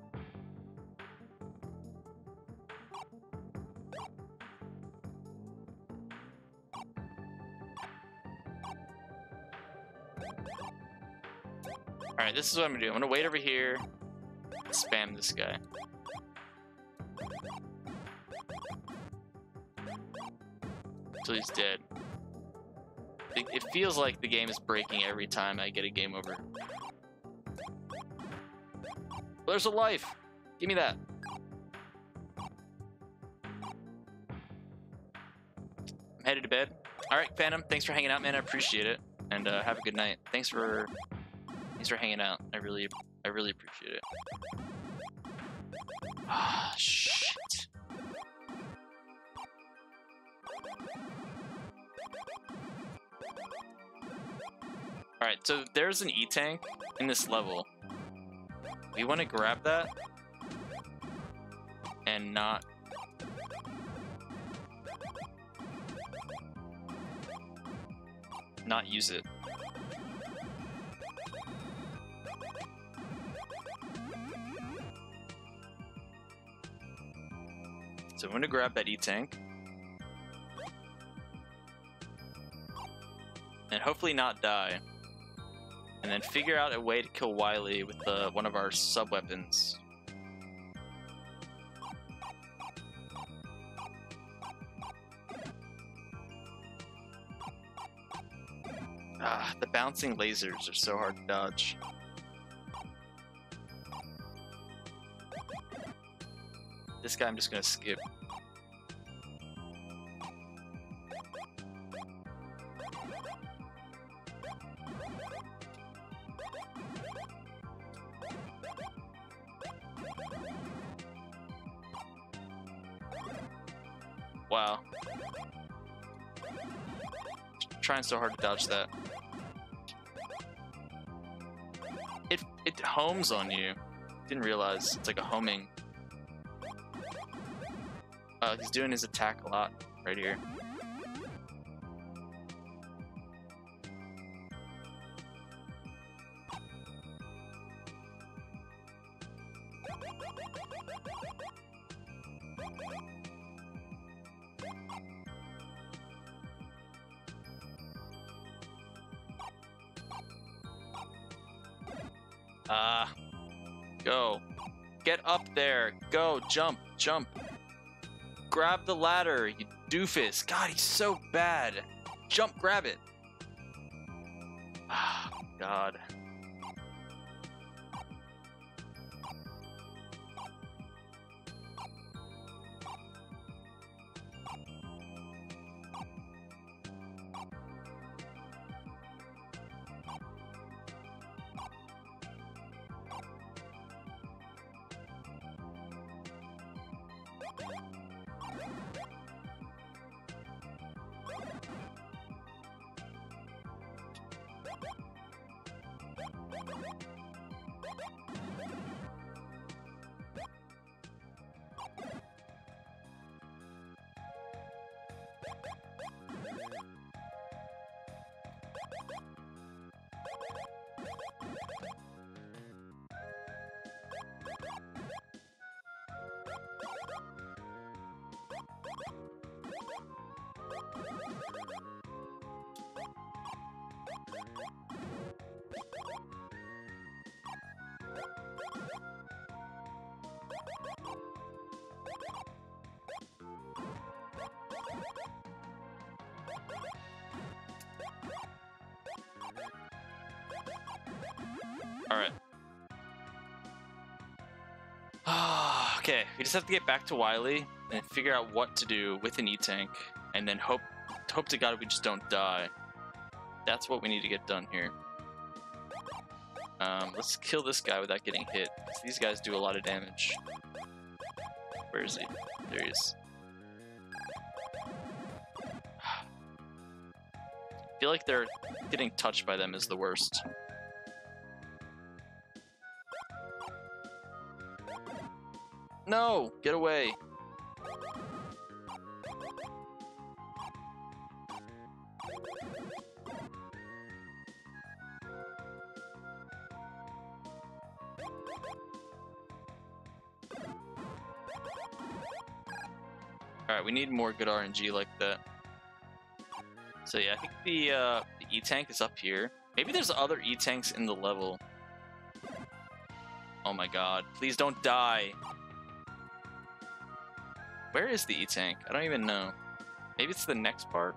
Alright, this is what I'm gonna do. I'm gonna wait over here and spam this guy. Until he's dead. It feels like the game is breaking every time I get a game over. There's a life! Give me that. I'm headed to bed. Alright, Phantom, thanks for hanging out, man. I appreciate it. And uh, have a good night. Thanks for... Thanks for hanging out. I really, I really appreciate it. Ah, shit. Alright, so there's an E-Tank in this level. We want to grab that and not... not use it. So I'm going to grab that E-Tank. And hopefully not die. And then figure out a way to kill Wily with the, one of our sub-weapons. Ah, the bouncing lasers are so hard to dodge. This guy I'm just gonna skip. Wow. Trying so hard to dodge that. It it homes on you. Didn't realize it's like a homing. Uh, he's doing his attack a lot right here. Ah, uh, go. Get up there. Go, jump, jump. Grab the ladder, you doofus. God, he's so bad. Jump, grab it. Ah, oh, God. Alright. Okay, we just have to get back to Wily and figure out what to do with an E-Tank, and then hope hope to God we just don't die. That's what we need to get done here. Um, let's kill this guy without getting hit. These guys do a lot of damage. Where is he? There he is. I feel like they're getting touched by them is the worst. No! Get away! Alright, we need more good R N G like that. So yeah, I think the, uh, the E-Tank is up here. Maybe there's other E-Tanks in the level. Oh my God. Please don't die! Where is the E-Tank? I don't even know. Maybe it's the next part.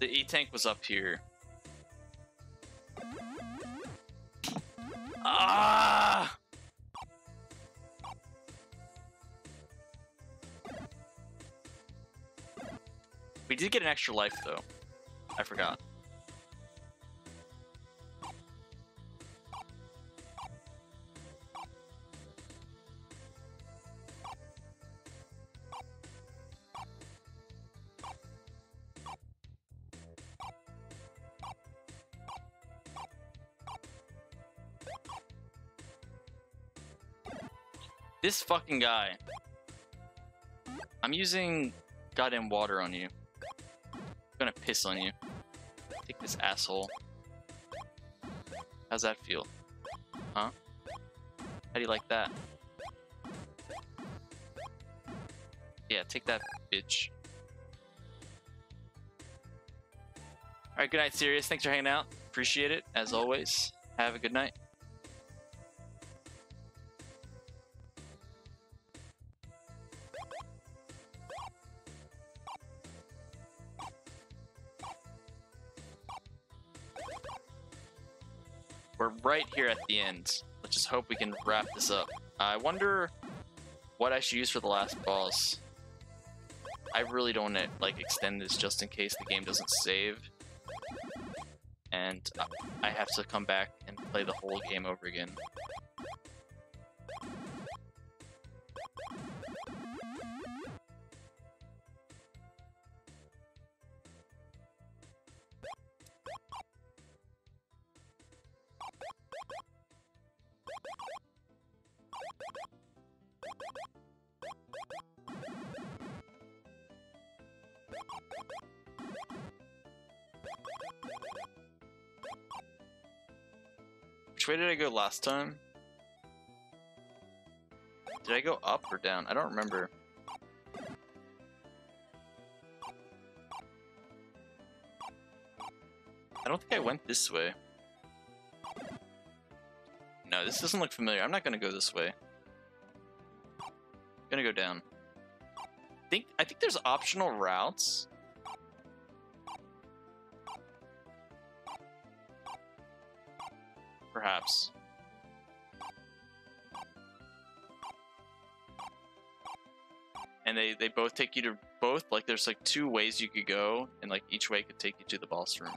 The E-Tank was up here. Ah! We did get an extra life, though. I forgot. This fucking guy. I'm using goddamn water on you. I'm gonna piss on you. Take this, asshole. How's that feel? Huh? How do you like that? Yeah, take that, bitch. Alright, good night, Sirius. Thanks for hanging out. Appreciate it, as always. Have a good night. We're right here at the end. Let's just hope we can wrap this up. I wonder what I should use for the last boss. I really don't want to like extend this just in case the game doesn't save. And I have to come back and play the whole game over again. Which way did I go last time? Did I go up or down? I don't remember. I don't think I went this way. No, this doesn't look familiar. I'm not gonna go this way. I'm gonna go down. I think I think there's optional routes. Perhaps. And they, they both take you to both, like there's like two ways you could go, and like each way could take you to the boss room.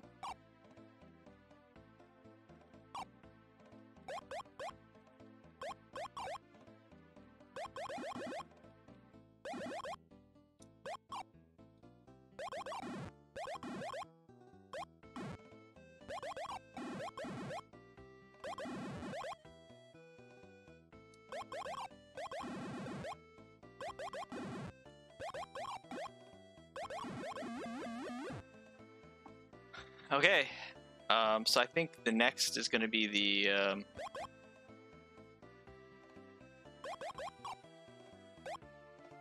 Okay, um, so I think the next is going to be the, um,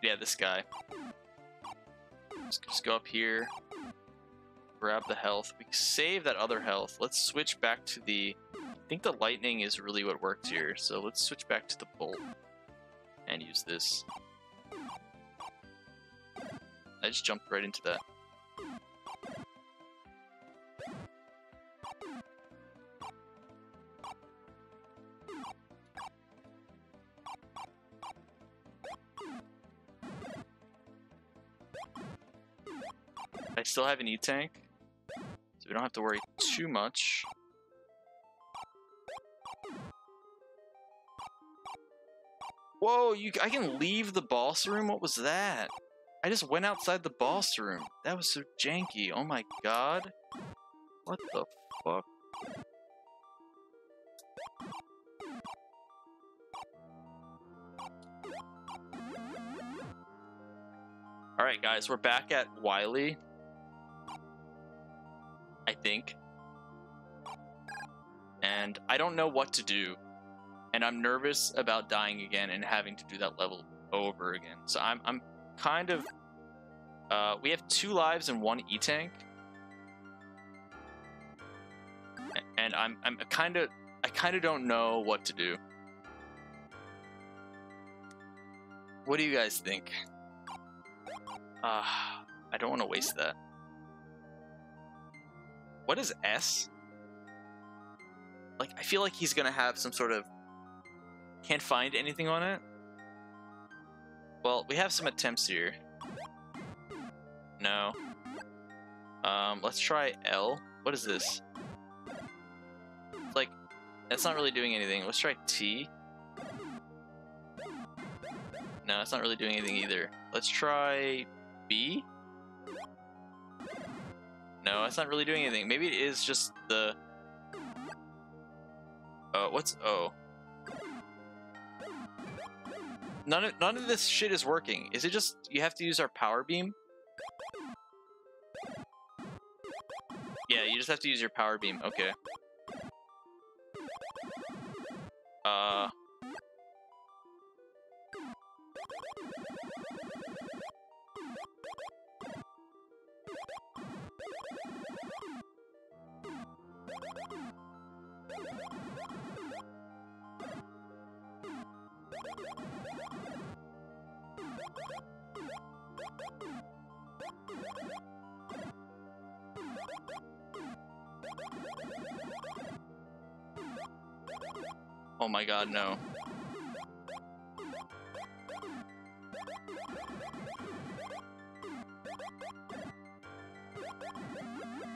yeah, this guy. Just, just go up here, grab the health. We save that other health. Let's switch back to the, I think the lightning is really what worked here. So let's switch back to the bolt and use this. I just jumped right into that. I still have an E-Tank, so we don't have to worry too much. Whoa, you, I can leave the boss room? What was that? I just went outside the boss room. That was so janky. Oh my god. What the fuck? Alright guys, we're back at Wily. I think. And I don't know what to do. And I'm nervous about dying again and having to do that level over again. So I'm I'm kind of uh we have two lives and one E-Tank. And I'm I'm kind of I kind of don't know what to do. What do you guys think? Uh I don't want to waste that. What is S? Like, I feel like he's gonna have some sort of... Can't find anything on it? Well, we have some attempts here. No. Um, let's try L. What is this? It's like, that's not really doing anything. Let's try T. No, that's not really doing anything either. Let's try B. No, that's not really doing anything. Maybe it is just the... Oh, uh, what's O? None of, none of this shit is working. Is it just you have to use our power beam? Yeah, you just have to use your power beam. Okay. Uh... Oh my god, no.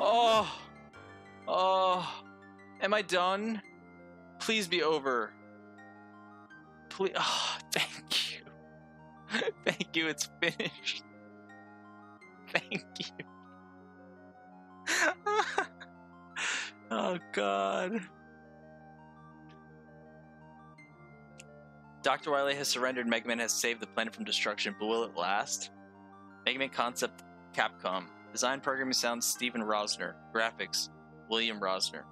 Oh! Oh! Am I done? Please be over. Please. Oh, thank you. Thank you, it's finished. Thank you. Oh god. Doctor Wily has surrendered. Mega Man has saved the planet from destruction, but will it last? Mega Man concept, Capcom. Design, programming, sounds, Stephen Rosner. Graphics, William Rosner.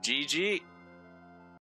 G G.